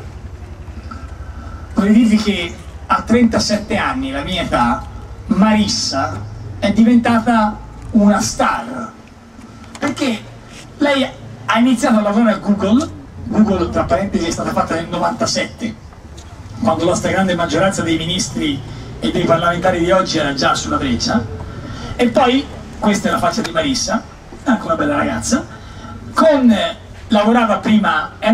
Vorrei dirvi che a 37 anni, la mia età, Marissa è diventata una star, perché lei ha iniziato a lavorare a Google, tra parentesi, è stata fatta nel 97, quando la stragrande maggioranza dei ministri e dei parlamentari di oggi era già sulla breccia, e poi questa è la faccia di Marissa, anche una bella ragazza, lavorava prima, è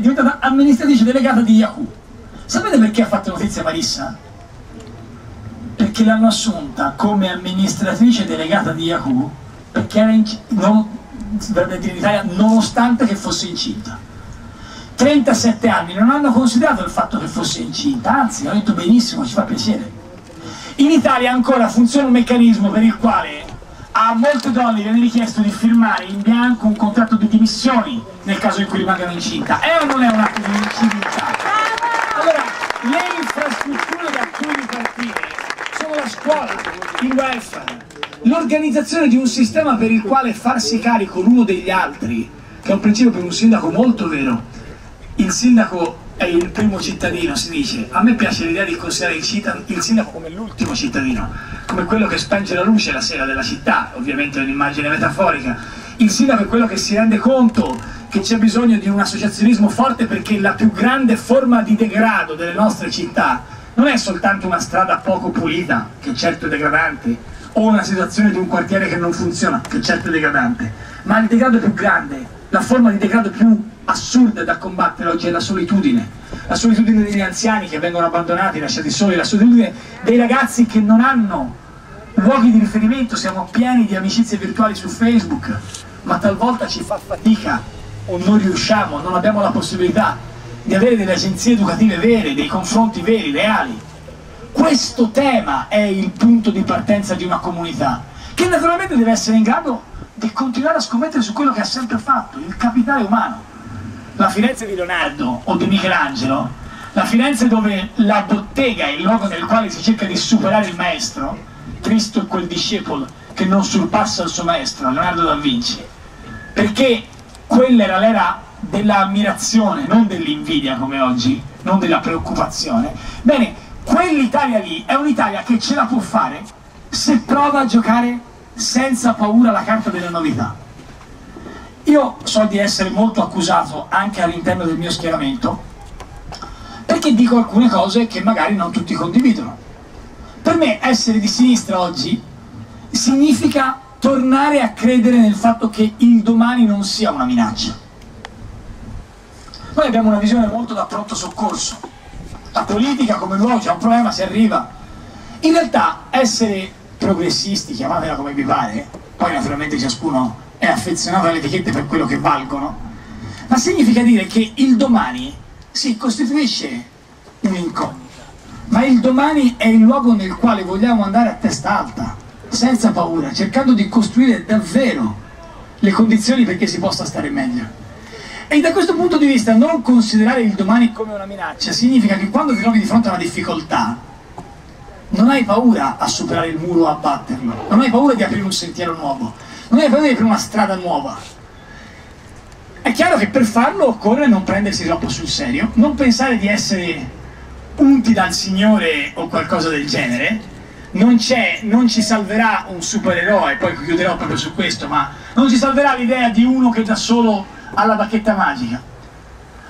diventata amministratrice delegata di Yahoo. Sapete perché ha fatto notizia Marissa? Perché l'hanno assunta come amministratrice delegata di Yahoo, perché era nonostante che fosse incinta. 37 anni, non hanno considerato il fatto che fosse incinta, anzi, hanno detto benissimo, ci fa piacere. In Italia ancora funziona un meccanismo per il quale a molte donne viene richiesto di firmare in bianco un contratto di dimissioni nel caso in cui rimangano incinta. È o non è un atto di inciviltà? Allora, le infrastrutture da cui ripartire sono la scuola, il welfare, l'organizzazione di un sistema per il quale farsi carico l'uno degli altri, che è un principio per un sindaco molto vero. Il sindaco è il primo cittadino, si dice. A me piace l'idea di considerare il sindaco come l'ultimo cittadino, come quello che spenge la luce la sera della città. Ovviamente è un'immagine metaforica. Il sindaco è quello che si rende conto che c'è bisogno di un associazionismo forte, perché la più grande forma di degrado delle nostre città non è soltanto una strada poco pulita, che certo è degradante, o una situazione di un quartiere che non funziona, che certo è degradante, ma il degrado più grande, la forma di degrado più assurda da combattere oggi è la solitudine degli anziani che vengono abbandonati, lasciati soli, la solitudine dei ragazzi che non hanno luoghi di riferimento. Siamo pieni di amicizie virtuali su Facebook, ma talvolta ci fa fatica o non riusciamo, non abbiamo la possibilità di avere delle agenzie educative vere, dei confronti veri, reali. Questo tema è il punto di partenza di una comunità che naturalmente deve essere in grado di continuare a scommettere su quello che ha sempre fatto, il capitale umano. La Firenze di Leonardo o di Michelangelo, la Firenze dove la bottega è il luogo nel quale si cerca di superare il maestro, Cristo è quel discepolo che non surpassa il suo maestro, Leonardo da Vinci, perché quella era l'era dell'ammirazione, non dell'invidia come oggi, non della preoccupazione. Bene, quell'Italia lì è un'Italia che ce la può fare se prova a giocare senza paura la carta delle novità. Io so di essere molto accusato anche all'interno del mio schieramento, perché dico alcune cose che magari non tutti condividono. Per me essere di sinistra oggi significa tornare a credere nel fatto che il domani non sia una minaccia. Noi abbiamo una visione molto da pronto soccorso. La politica come luogo, c'è un problema, si arriva. In realtà essere progressisti, chiamatela come vi pare, poi naturalmente ciascuno è affezionato alle etichette per quello che valgono, ma significa dire che il domani si costituisce un'incognita, ma il domani è il luogo nel quale vogliamo andare a testa alta, senza paura, cercando di costruire davvero le condizioni perché si possa stare meglio. E da questo punto di vista non considerare il domani come una minaccia significa che quando ti trovi di fronte a una difficoltà non hai paura a superare il muro o a batterlo, non hai paura di aprire un sentiero nuovo, non hai paura di aprire una strada nuova. È chiaro che per farlo occorre non prendersi troppo sul serio, non pensare di essere unti dal Signore o qualcosa del genere. Non ci salverà un supereroe, poi chiuderò proprio su questo, ma non ci salverà l'idea di uno che da solo ha la bacchetta magica.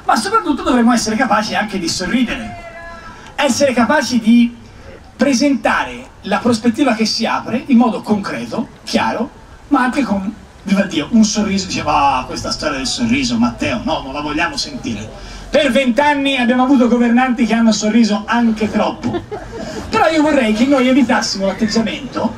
Ma soprattutto dovremo essere capaci anche di sorridere, essere capaci di presentare la prospettiva che si apre in modo concreto, chiaro, ma anche con, viva Dio, un sorriso. Diceva, ah, questa storia del sorriso, Matteo, no, non la vogliamo sentire. Per 20 anni abbiamo avuto governanti che hanno sorriso anche troppo. Però io vorrei che noi evitassimo l'atteggiamento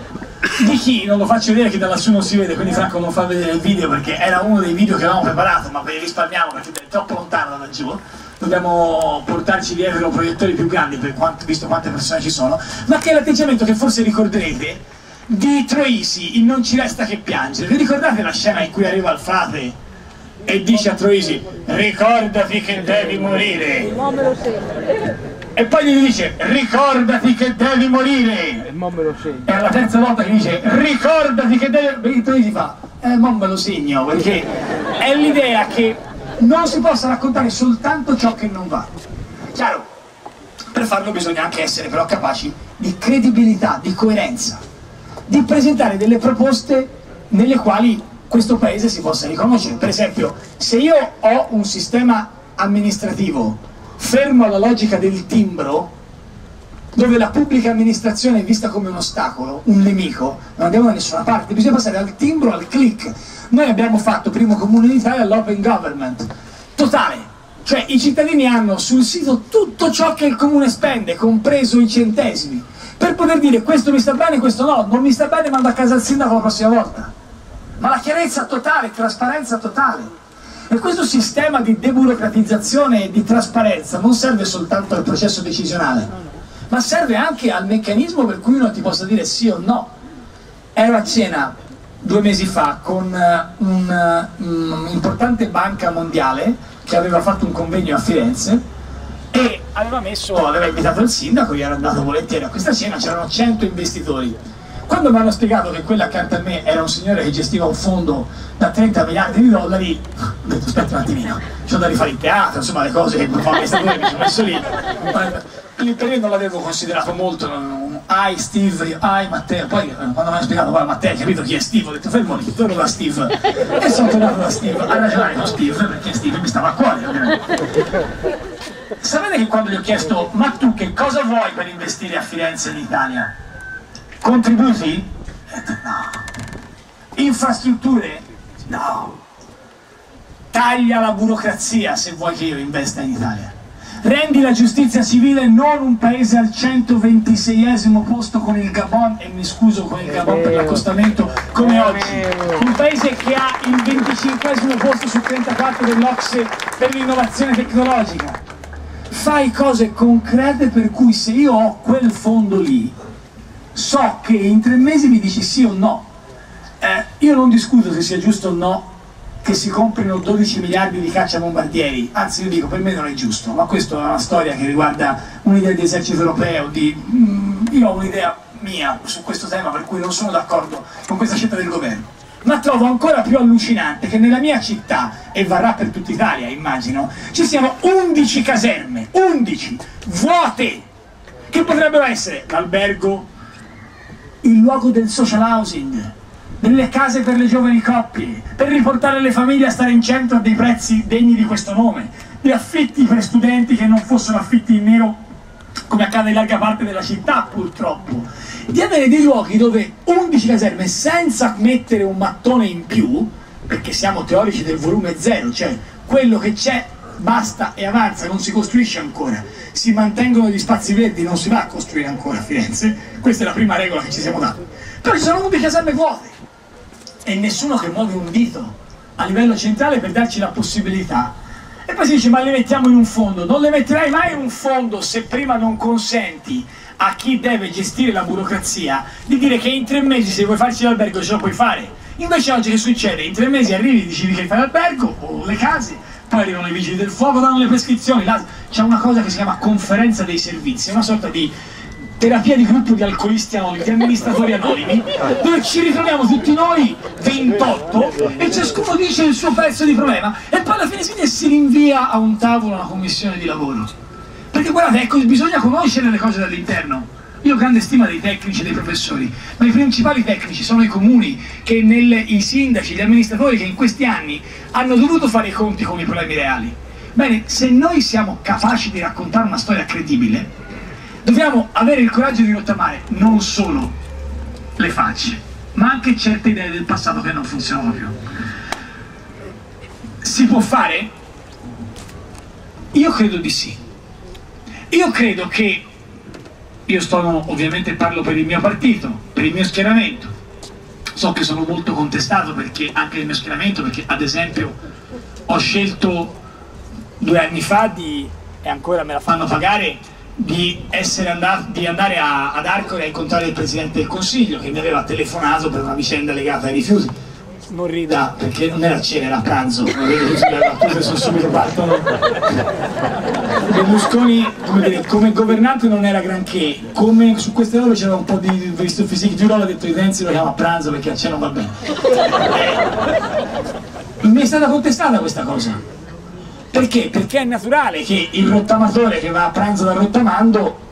di chi, non lo faccio vedere che da lassù non si vede, quindi Franco non fa vedere il video perché era uno dei video che avevamo preparato, ma ve li risparmiamo perché è troppo lontano da laggiù. Dobbiamo portarci dietro proiettori più grandi per quanto, visto quante persone ci sono, ma che è l'atteggiamento che forse ricorderete di Troisi in Non ci resta che piangere. Vi ricordate la scena in cui arriva il frate e dice a Troisi, ricordati che devi morire, e poi gli dice, ricordati che devi morire, e alla terza volta che dice, ricordati che devi, e Troisi fa, non me lo segno, perché è l'idea che non si possa raccontare soltanto ciò che non va. Chiaro, per farlo bisogna anche essere però capaci di credibilità, di coerenza, di presentare delle proposte nelle quali questo paese si possa riconoscere. Per esempio, se io ho un sistema amministrativo fermo alla logica del timbro, dove la pubblica amministrazione è vista come un ostacolo, un nemico, non andiamo da nessuna parte, bisogna passare dal timbro al click. Noi abbiamo fatto primo comune d'Italia l'open government totale, cioè i cittadini hanno sul sito tutto ciò che il comune spende, compreso i centesimi, per poter dire questo mi sta bene, questo no, non mi sta bene, mando a casa il sindaco la prossima volta. Ma la chiarezza totale, trasparenza totale. E questo sistema di deburocratizzazione e di trasparenza non serve soltanto al processo decisionale, ma serve anche al meccanismo per cui uno ti possa dire sì o no. Ero a cena 2 mesi fa con un'importante banca mondiale che aveva fatto un convegno a Firenze e aveva invitato il sindaco, io ero andato volentieri a questa cena, c'erano 100 investitori. Quando mi hanno spiegato che quella accanto a me era un signore che gestiva un fondo da 30 miliardi di dollari, ho detto aspetta un attimino, c'ho da rifare il teatro, insomma le cose che fa questa due mi sono messo lì. Il periodo non l'avevo considerato molto, ai Steve, ai Matteo, poi quando mi hanno spiegato guarda Matteo hai capito chi è Steve, ho detto fermo lì, torno da Steve, e sono tornato da Steve, a ragionare con Steve perché Steve mi stava a cuore ovviamente. Sapete che quando gli ho chiesto ma tu che cosa vuoi per investire a Firenze e in Italia? Contributi? No. Infrastrutture? No. Taglia la burocrazia se vuoi che io investa in Italia. Rendi la giustizia civile non un paese al 126esimo posto con il Gabon, e mi scuso con il Gabon per l'accostamento, come oggi. Un paese che ha il 25esimo posto su 34 dell'Ocse per l'innovazione tecnologica. Fai cose concrete per cui se io ho quel fondo lì, so che in 3 mesi mi dici sì o no. Io non discuto se sia giusto o no che si comprino 12 miliardi di cacciabombardieri, anzi io dico per me non è giusto, ma questa è una storia che riguarda un'idea di esercito europeo, io ho un'idea mia su questo tema per cui non sono d'accordo con questa scelta del governo. Ma trovo ancora più allucinante che nella mia città, e varrà per tutta Italia immagino, ci siano 11 caserme, 11, vuote, che potrebbero essere l'albergo, il luogo del social housing, delle case per le giovani coppie, per riportare le famiglie a stare in centro a dei prezzi degni di questo nome, gli affitti per studenti che non fossero affitti in nero come accade in larga parte della città purtroppo, di avere dei luoghi dove 11 caserme senza mettere un mattone in più, perché siamo teorici del volume zero, cioè quello che c'è basta e avanza, non si costruisce ancora, si mantengono gli spazi verdi, non si va a costruire ancora a Firenze, questa è la prima regola che ci siamo dati. Però ci sono 11 caserme vuote e nessuno che muove un dito a livello centrale per darci la possibilità. E poi si dice ma le mettiamo in un fondo. Non le metterai mai in un fondo se prima non consenti a chi deve gestire la burocrazia di dire che in 3 mesi se vuoi farci l'albergo ce lo puoi fare. Invece oggi che succede? In 3 mesi arrivi e decidi che fai l'albergo o le case, poi arrivano i vigili del fuoco, danno le prescrizioni, c'è una cosa che si chiama conferenza dei servizi, una sorta di terapia di gruppo di alcolisti anonimi, di amministratori anonimi, dove ci ritroviamo tutti noi 28 e ciascuno dice il suo pezzo di problema e poi alla fine si rinvia a un tavolo, una commissione di lavoro, perché guardate, ecco, bisogna conoscere le cose dall'interno. Io ho grande stima dei tecnici e dei professori, ma i principali tecnici sono i comuni, che i sindaci, gli amministratori che in questi anni hanno dovuto fare i conti con i problemi reali. Bene, se noi siamo capaci di raccontare una storia credibile, dobbiamo avere il coraggio di rottamare non solo le facce, ma anche certe idee del passato che non funzionano più. Si può fare? Io credo di sì. Io credo che... Io ovviamente parlo per il mio partito, per il mio schieramento. So che sono molto contestato perché anche il mio schieramento, perché ad esempio ho scelto 2 anni fa di, e ancora me la fanno pagare, di andare ad Arcore a incontrare il Presidente del Consiglio, che mi aveva telefonato per una vicenda legata ai rifiuti. Non rida, perché non era cena, era pranzo, non vedo così le battute sono subito partono. Berlusconi, come governante non era granché, come su queste robe c'era un po' di visto fisico di roba, ha detto i Renzi lo chiama a pranzo perché a cena va bene. Mi è stata contestata questa cosa. Perché? Perché è naturale che il rottamatore che va a pranzo dal rottamando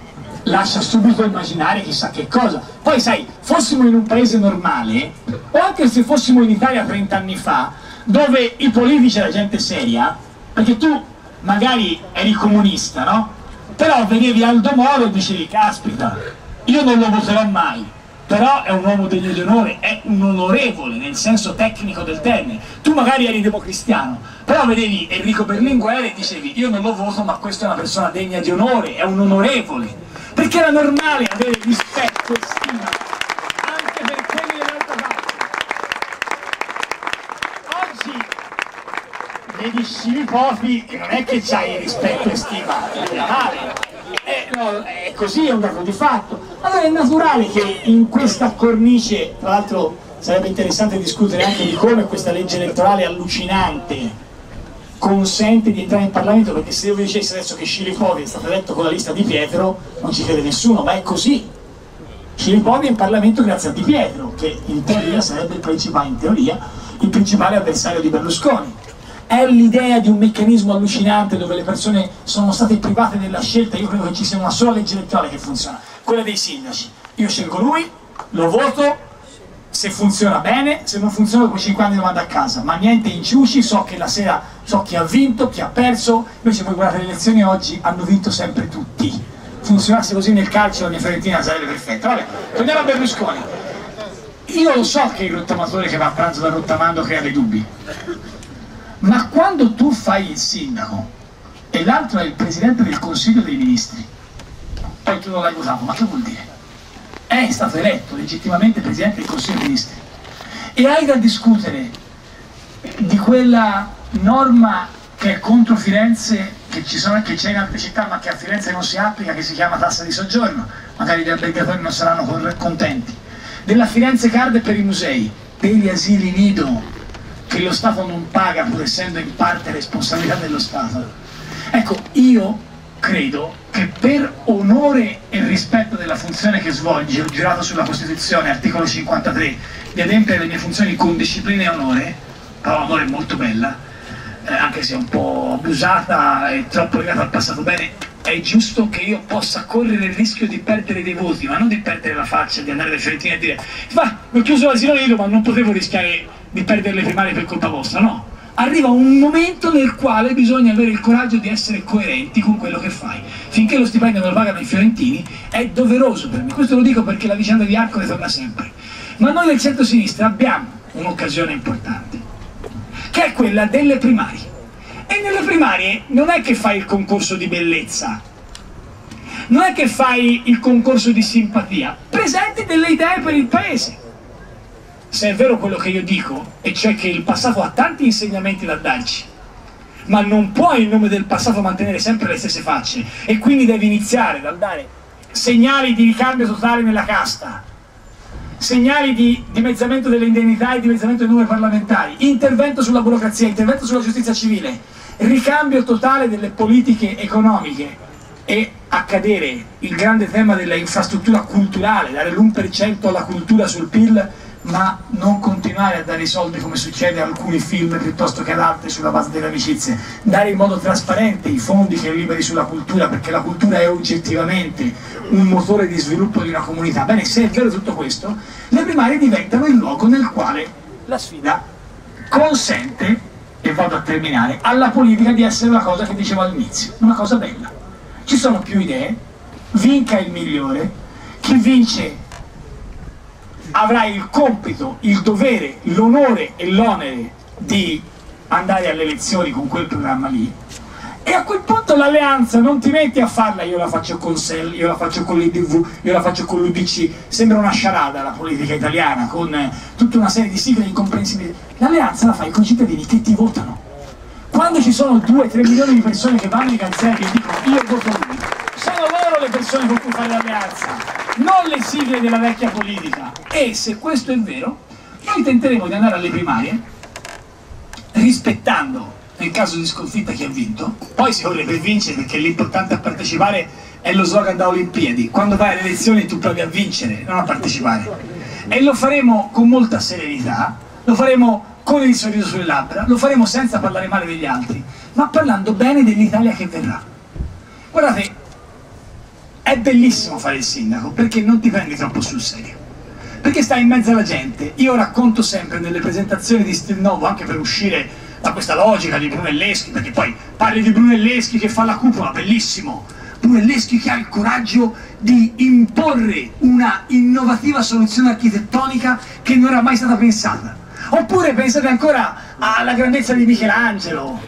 lascia subito immaginare chissà che cosa. Poi sai, fossimo in un paese normale, o anche se fossimo in Italia 30 anni fa, dove i politici e la gente seria, perché tu magari eri comunista, no? Però vedevi Aldo Moro e dicevi, caspita, io non lo voterò mai, però è un uomo degno di onore, è un onorevole nel senso tecnico del termine. Tu magari eri democristiano, però vedevi Enrico Berlinguer e dicevi, io non lo voto, ma questa è una persona degna di onore, è un onorevole. Perché era normale avere rispetto e stima anche per quelli dell'altra parte. Oggi vedi scimipopi e non è che c'hai rispetto e stima, è male. No, è così, è un dato di fatto. Allora è naturale che in questa cornice, tra l'altro sarebbe interessante discutere anche di come questa legge elettorale allucinante consente di entrare in Parlamento, perché se io vi dicessi adesso che Scilipodi è stato eletto con la lista Di Pietro non ci crede nessuno, ma è così. Scilipodi è in Parlamento grazie a Di Pietro, che in teoria sarebbe il principale avversario di Berlusconi. È l'idea di un meccanismo allucinante dove le persone sono state private della scelta. Io credo che ci sia una sola legge elettorale che funziona, quella dei sindaci. Io scelgo lui, lo voto, se funziona bene, se non funziona dopo 5 anni lo mando a casa, ma niente inciuci, so che la sera so chi ha vinto, chi ha perso. Invece voi guardate le elezioni oggi, hanno vinto sempre tutti. Funzionasse così nel calcio la mia Fiorentina sarebbe perfetta. Vabbè, torniamo a Berlusconi. Io lo so che il rottamatore che va a pranzo da rottamando crea dei dubbi, ma quando tu fai il sindaco e l'altro è il Presidente del Consiglio dei Ministri, poi tu non l'hai votato, ma che vuol dire? È stato eletto legittimamente Presidente del Consiglio dei Ministri e hai da discutere di quella norma che è contro Firenze, che c'è in altre città ma che a Firenze non si applica, che si chiama tassa di soggiorno. Magari gli albergatori non saranno contenti della Firenze Card per i musei, degli asili nido che lo Stato non paga pur essendo in parte responsabilità dello Stato. Ecco, io credo che per onore e rispetto della funzione che svolge, ho girato sulla Costituzione, articolo 53, di adempiere le mie funzioni con disciplina e onore, però onore è molto bella, anche se è un po' abusata e troppo legata al passato. Bene, è giusto che io possa correre il rischio di perdere dei voti, ma non di perdere la faccia, di andare da Fiorentina e dire, ma ho chiuso l'asilo nido, ma non potevo rischiare di perdere le primarie per colpa vostra, no. Arriva un momento nel quale bisogna avere il coraggio di essere coerenti con quello che fai. Finché lo stipendio non lo pagano i fiorentini è doveroso per me. Questo lo dico perché la vicenda di Arcore torna sempre. Ma noi del centro-sinistra abbiamo un'occasione importante, che è quella delle primarie. E nelle primarie non è che fai il concorso di bellezza, non è che fai il concorso di simpatia, presenti delle idee per il paese. Se è vero quello che io dico, e cioè che il passato ha tanti insegnamenti da darci, ma non puoi in nome del passato mantenere sempre le stesse facce, e quindi devi iniziare dal dare segnali di ricambio totale nella casta, segnali di dimezzamento delle indennità e dimezzamento dei numeri parlamentari, intervento sulla burocrazia, intervento sulla giustizia civile, ricambio totale delle politiche economiche e accadere il grande tema dell'infrastruttura culturale, dare l'1% alla cultura sul PIL, ma non continuare a dare i soldi come succede a alcuni film piuttosto che ad altri sulla base delle amicizie, dare in modo trasparente i fondi che liberi sulla cultura, perché la cultura è oggettivamente un motore di sviluppo di una comunità. Bene, se è vero tutto questo, le primarie diventano il luogo nel quale la sfida consente, e vado a terminare, alla politica di essere una cosa che dicevo all'inizio, una cosa bella. Ci sono più idee, vinca il migliore, chi vince avrà il compito, il dovere, l'onore e l'onere di andare alle elezioni con quel programma lì, e a quel punto l'alleanza non ti metti a farla io la faccio con SEL, io la faccio con l'IDV, io la faccio con l'UDC, sembra una sciarada la politica italiana con tutta una serie di sigle incomprensibili. L'alleanza la fai con i cittadini che ti votano. Quando ci sono 2-3 milioni di persone che vanno in cancelli e dicono io voto lui, sono loro le persone con cui fai l'alleanza, non le sigle della vecchia politica. E se questo è vero, noi tenteremo di andare alle primarie rispettando, nel caso di sconfitta, chi ha vinto. Poi si corre per vincere, perché l'importante a partecipare è lo slogan da Olimpiadi: quando vai alle elezioni tu provi a vincere, non a partecipare. E lo faremo con molta serenità, lo faremo con il sorriso sulle labbra, lo faremo senza parlare male degli altri, ma parlando bene dell'Italia che verrà. Guardate, è bellissimo fare il sindaco perché non ti prendi troppo sul serio, perché stai in mezzo alla gente. Io racconto sempre nelle presentazioni di Stilnovo, anche per uscire da questa logica di Brunelleschi, perché poi parli di Brunelleschi che fa la cupola, bellissimo, Brunelleschi che ha il coraggio di imporre una innovativa soluzione architettonica che non era mai stata pensata. Oppure pensate ancora alla grandezza di Michelangelo,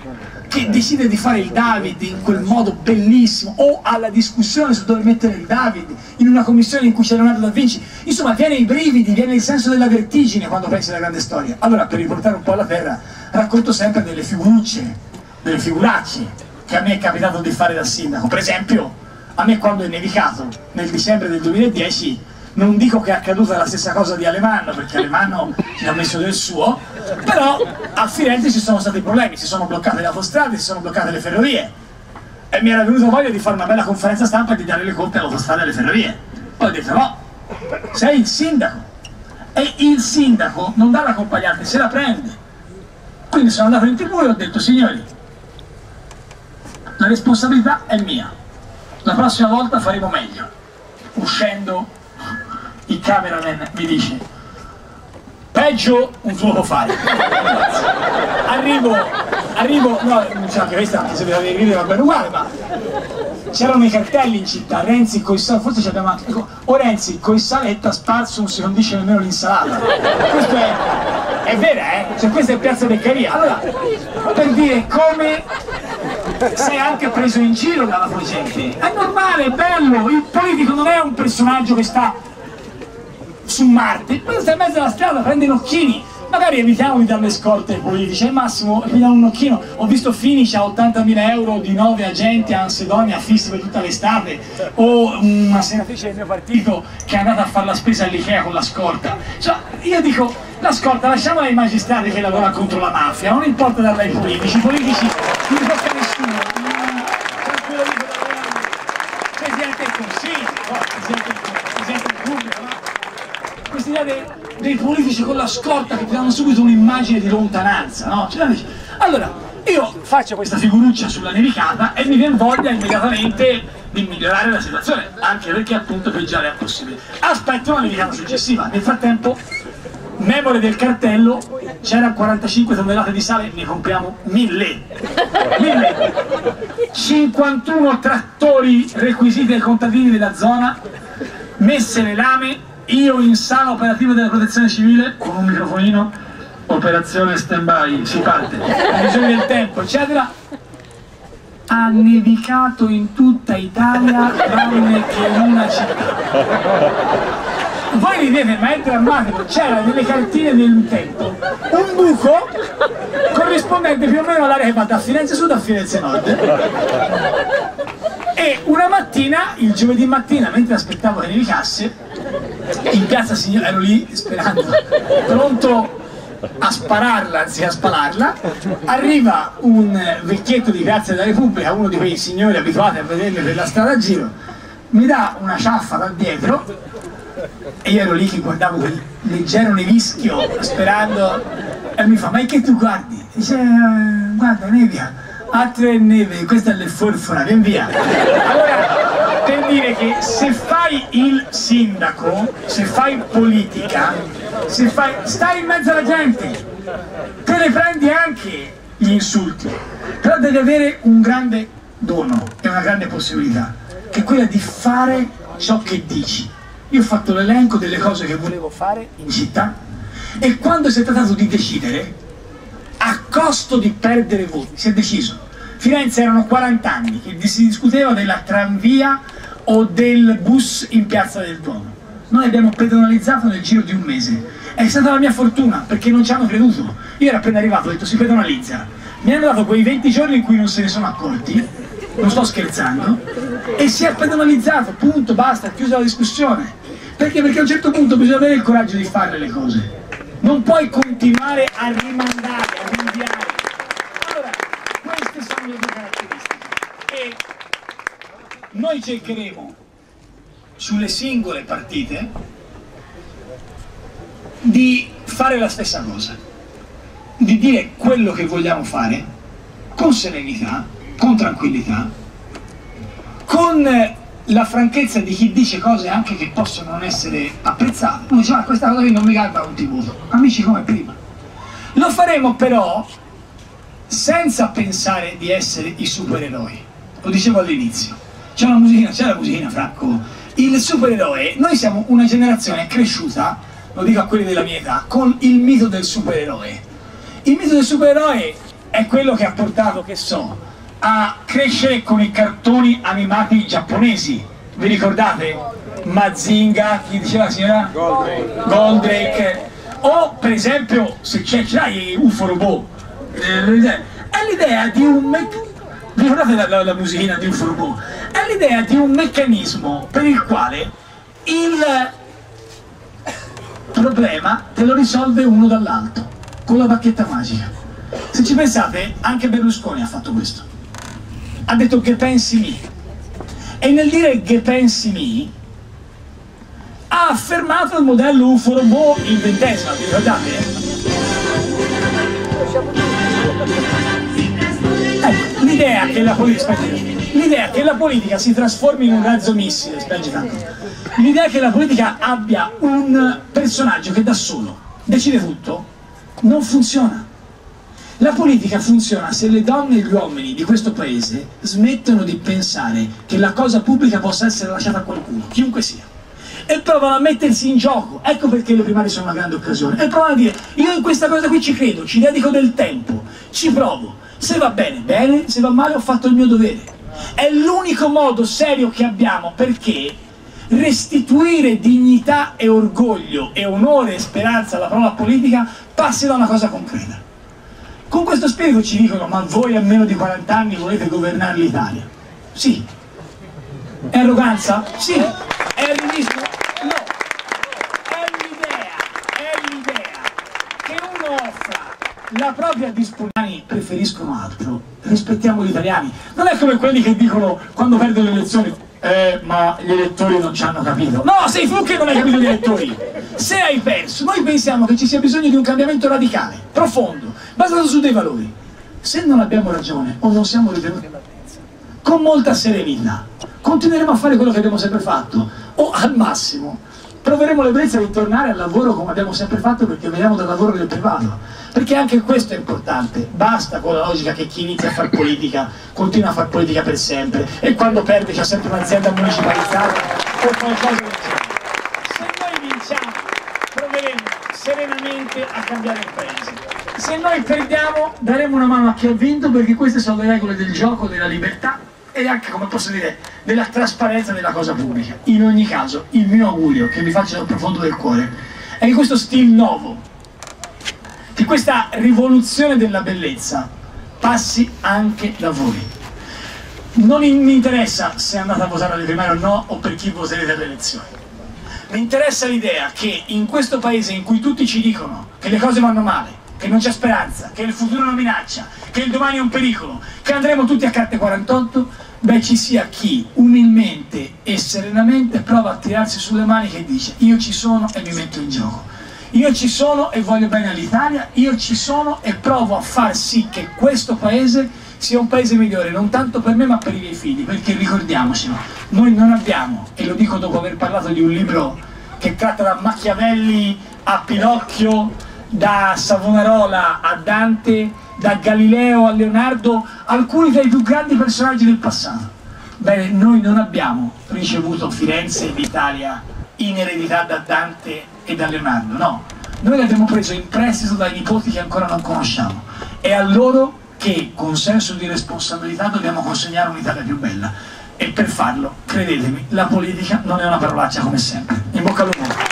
che decide di fare il David in quel modo bellissimo, o alla discussione su dove mettere il David in una commissione in cui c'è Leonardo da Vinci. Insomma, viene i brividi, viene il senso della vertigine quando pensi alla grande storia. Allora, per riportare un po' alla terra, racconto sempre delle figurucce, delle figuracce che a me è capitato di fare da sindaco. Per esempio, a me quando è nevicato nel dicembre del 2010, non dico che è accaduta la stessa cosa di Alemanno, perché Alemanno ci ha messo del suo, però a Firenze ci sono stati problemi, si sono bloccate le autostrade, si sono bloccate le ferrovie, e mi era venuto voglia di fare una bella conferenza stampa e di dare le colpe all'autostrada e alle ferrovie. Poi ho detto no, sei il sindaco, e il sindaco non dà la colpa agli altri, se la prende. Quindi sono andato in tribù e ho detto: signori, la responsabilità è mia, la prossima volta faremo meglio. Uscendo, il cameraman mi dice: peggio un suo può fare. Arrivo, no, diciamo che questa anche se deve avere ridere va bene uguale, ma c'erano i cartelli in città, Renzi coi sal, forse ci abbiamo anche, ecco, o Renzi coi saletta sparso non si condisce nemmeno l'insalata. Questo è vero, cioè questa è Piazza Beccaria. Allora, per dire come sei anche preso in giro dalla tua gente, è normale, è bello, il politico non è un personaggio che sta su Marte, poi stai in mezzo alla strada, prende i nocchini, magari evitiamo di darle scorte ai politici, al massimo mi dà un nocchino. Ho visto Finish a 80.000 euro di 9 agenti a Ansedonia fissi per tutta l'estate, o una senatrice del mio partito che è andata a fare la spesa all'Ikea con la scorta. Cioè, io dico, la scorta lasciamola ai magistrati che lavorano contro la mafia, non importa darla ai politici, i politici non tocca a nessuno, quello lì che lavorano, presidente del Consiglio, presidente del pubblico, no? Questa idea dei politici con la scorta che ti danno subito un'immagine di lontananza, no? Allora, io faccio questa figuruccia sulla nevicata e mi viene voglia immediatamente di migliorare la situazione, anche perché appunto peggiore è possibile. Aspetto la nevicata successiva, nel frattempo, memore del cartello, c'erano 45 tonnellate di sale, ne compriamo 1000, 51 trattori requisiti ai contadini della zona, messe le lame. Io in sala operativa della protezione civile, con un microfonino, operazione stand by, si parte, ha bisogno del tempo, eccetera. Ha nevicato in tutta Italia, tranne che in una città. Voi ridete, ma è drammatico, c'era nelle cartine dell'utente un buco corrispondente più o meno all'area che va da Firenze Sud a Firenze Nord. E una mattina, il giovedì mattina, mentre aspettavo che nevicasse, in piazza Signore, ero lì, sperando, pronto a spararla, anzi a spalarla, arriva un vecchietto di Piazza della Repubblica, uno di quei signori abituati a vederli per la strada a giro, mi dà una ciaffa da dietro e io ero lì che guardavo quel leggero nevischio sperando, e mi fa: ma che tu guardi? Dice: guarda, nebbia, altre neve, questa è le forfora, vieni via. Allora, per dire che se fai il sindaco, se fai politica, se fai, stai in mezzo alla gente, te ne prendi anche gli insulti, però devi avere un grande dono e una grande possibilità, che è quella di fare ciò che dici. Io ho fatto l'elenco delle cose che volevo fare in città e quando si è trattato di decidere, a costo di perdere voti, si è deciso. Firenze erano 40 anni che si discuteva della tranvia o del bus in Piazza del Duomo. Noi abbiamo pedonalizzato nel giro di un mese. È stata la mia fortuna perché non ci hanno creduto. Io ero appena arrivato, ho detto: si pedonalizza. Mi hanno dato quei 20 giorni in cui non se ne sono accorti, non sto scherzando, e si è pedonalizzato, punto, basta, chiusa la discussione. Perché? Perché a un certo punto bisogna avere il coraggio di fare le cose. Non puoi continuare a rimandare, a rinviare. Allora, queste sono le due caratteristiche. E noi cercheremo, sulle singole partite, di fare la stessa cosa. Di dire quello che vogliamo fare, con serenità, con tranquillità, con la franchezza di chi dice cose anche che possono non essere apprezzate. Uno dice: ma questa cosa qui non mi calma, non ti voto. Amici come prima. Lo faremo però senza pensare di essere i supereroi. Lo dicevo all'inizio. C'è la musichina, Franco. Il supereroe, noi siamo una generazione cresciuta, lo dico a quelli della mia età, con il mito del supereroe. Il mito del supereroe è quello che ha portato, che so, a crescere con i cartoni animati giapponesi. Vi ricordate? Mazinga, chi diceva la signora? Goldrake. O per esempio, se c'è UFO robot. È l'idea di un vi ricordate la musichina di UFO robot? È l'idea di un meccanismo per il quale il problema te lo risolve uno dall'alto, con la bacchetta magica. Se ci pensate, anche Berlusconi ha fatto questo. Ha detto che pensi mi, e nel dire che pensi mi ha affermato il modello UFO robot in XX secolo, vi ricordate? Ecco, l'idea che la politica si trasformi in un razzo missile, l'idea che la politica abbia un personaggio che da solo decide tutto, non funziona. La politica funziona se le donne e gli uomini di questo paese smettono di pensare che la cosa pubblica possa essere lasciata a qualcuno, chiunque sia, e provano a mettersi in gioco. Ecco perché le primarie sono una grande occasione. E provano a dire: io in questa cosa qui ci credo, ci dedico del tempo, ci provo, se va bene, bene, se va male ho fatto il mio dovere. È l'unico modo serio che abbiamo, perché restituire dignità e orgoglio e onore e speranza alla parola politica passi da una cosa concreta. Con questo spirito ci dicono: ma voi a meno di 40 anni volete governare l'Italia? Sì. È arroganza? Sì. È arrivismo? No. È l'idea che uno offra la propria disponibilità. Gli italiani preferiscono altro, rispettiamo gli italiani. Non è come quelli che dicono quando perdono le elezioni: ma gli elettori non ci hanno capito. No, sei tu che non hai capito gli elettori. Se hai perso, noi pensiamo che ci sia bisogno di un cambiamento radicale, profondo, basato su dei valori. Se non abbiamo ragione o non siamo ritenuti, con molta serenità continueremo a fare quello che abbiamo sempre fatto, o al massimo proveremo l'ebbrezza di tornare al lavoro come abbiamo sempre fatto, perché veniamo dal lavoro del privato. Perché anche questo è importante. Basta con la logica che chi inizia a fare politica continua a fare politica per sempre e quando perde c'è sempre un'azienda municipalizzata o qualcosa del genere. Se noi vinciamo, proveremo serenamente a cambiare il paese. Se noi perdiamo, daremo una mano a chi ha vinto, perché queste sono le regole del gioco, della libertà e anche, come posso dire, della trasparenza della cosa pubblica. In ogni caso, il mio augurio, che vi faccio dal profondo del cuore, è che questo Stilnovo, che questa rivoluzione della bellezza passi anche da voi. Non mi interessa se andate a votare alle primarie o no, o per chi voterete alle elezioni. Mi interessa l'idea che in questo paese in cui tutti ci dicono che le cose vanno male, che non c'è speranza, che il futuro è una minaccia, che il domani è un pericolo, che andremo tutti a carte 48, beh, ci sia chi umilmente e serenamente prova a tirarsi sulle maniche e dice: io ci sono e mi metto in gioco, io ci sono e voglio bene all'Italia, io ci sono e provo a far sì che questo paese sia un paese migliore, non tanto per me ma per i miei figli, perché ricordiamocelo, noi non abbiamo, e lo dico dopo aver parlato di un libro che tratta da Machiavelli a Pinocchio, da Savonarola a Dante, da Galileo a Leonardo, alcuni dei più grandi personaggi del passato. Bene, noi non abbiamo ricevuto Firenze e l'Italia in eredità da Dante e da Leonardo, no, noi l'abbiamo preso in prestito dai nipoti che ancora non conosciamo, e a loro che con senso di responsabilità dobbiamo consegnare un'Italia più bella, e per farlo, credetemi, la politica non è una parolaccia come sempre. In bocca al lupo.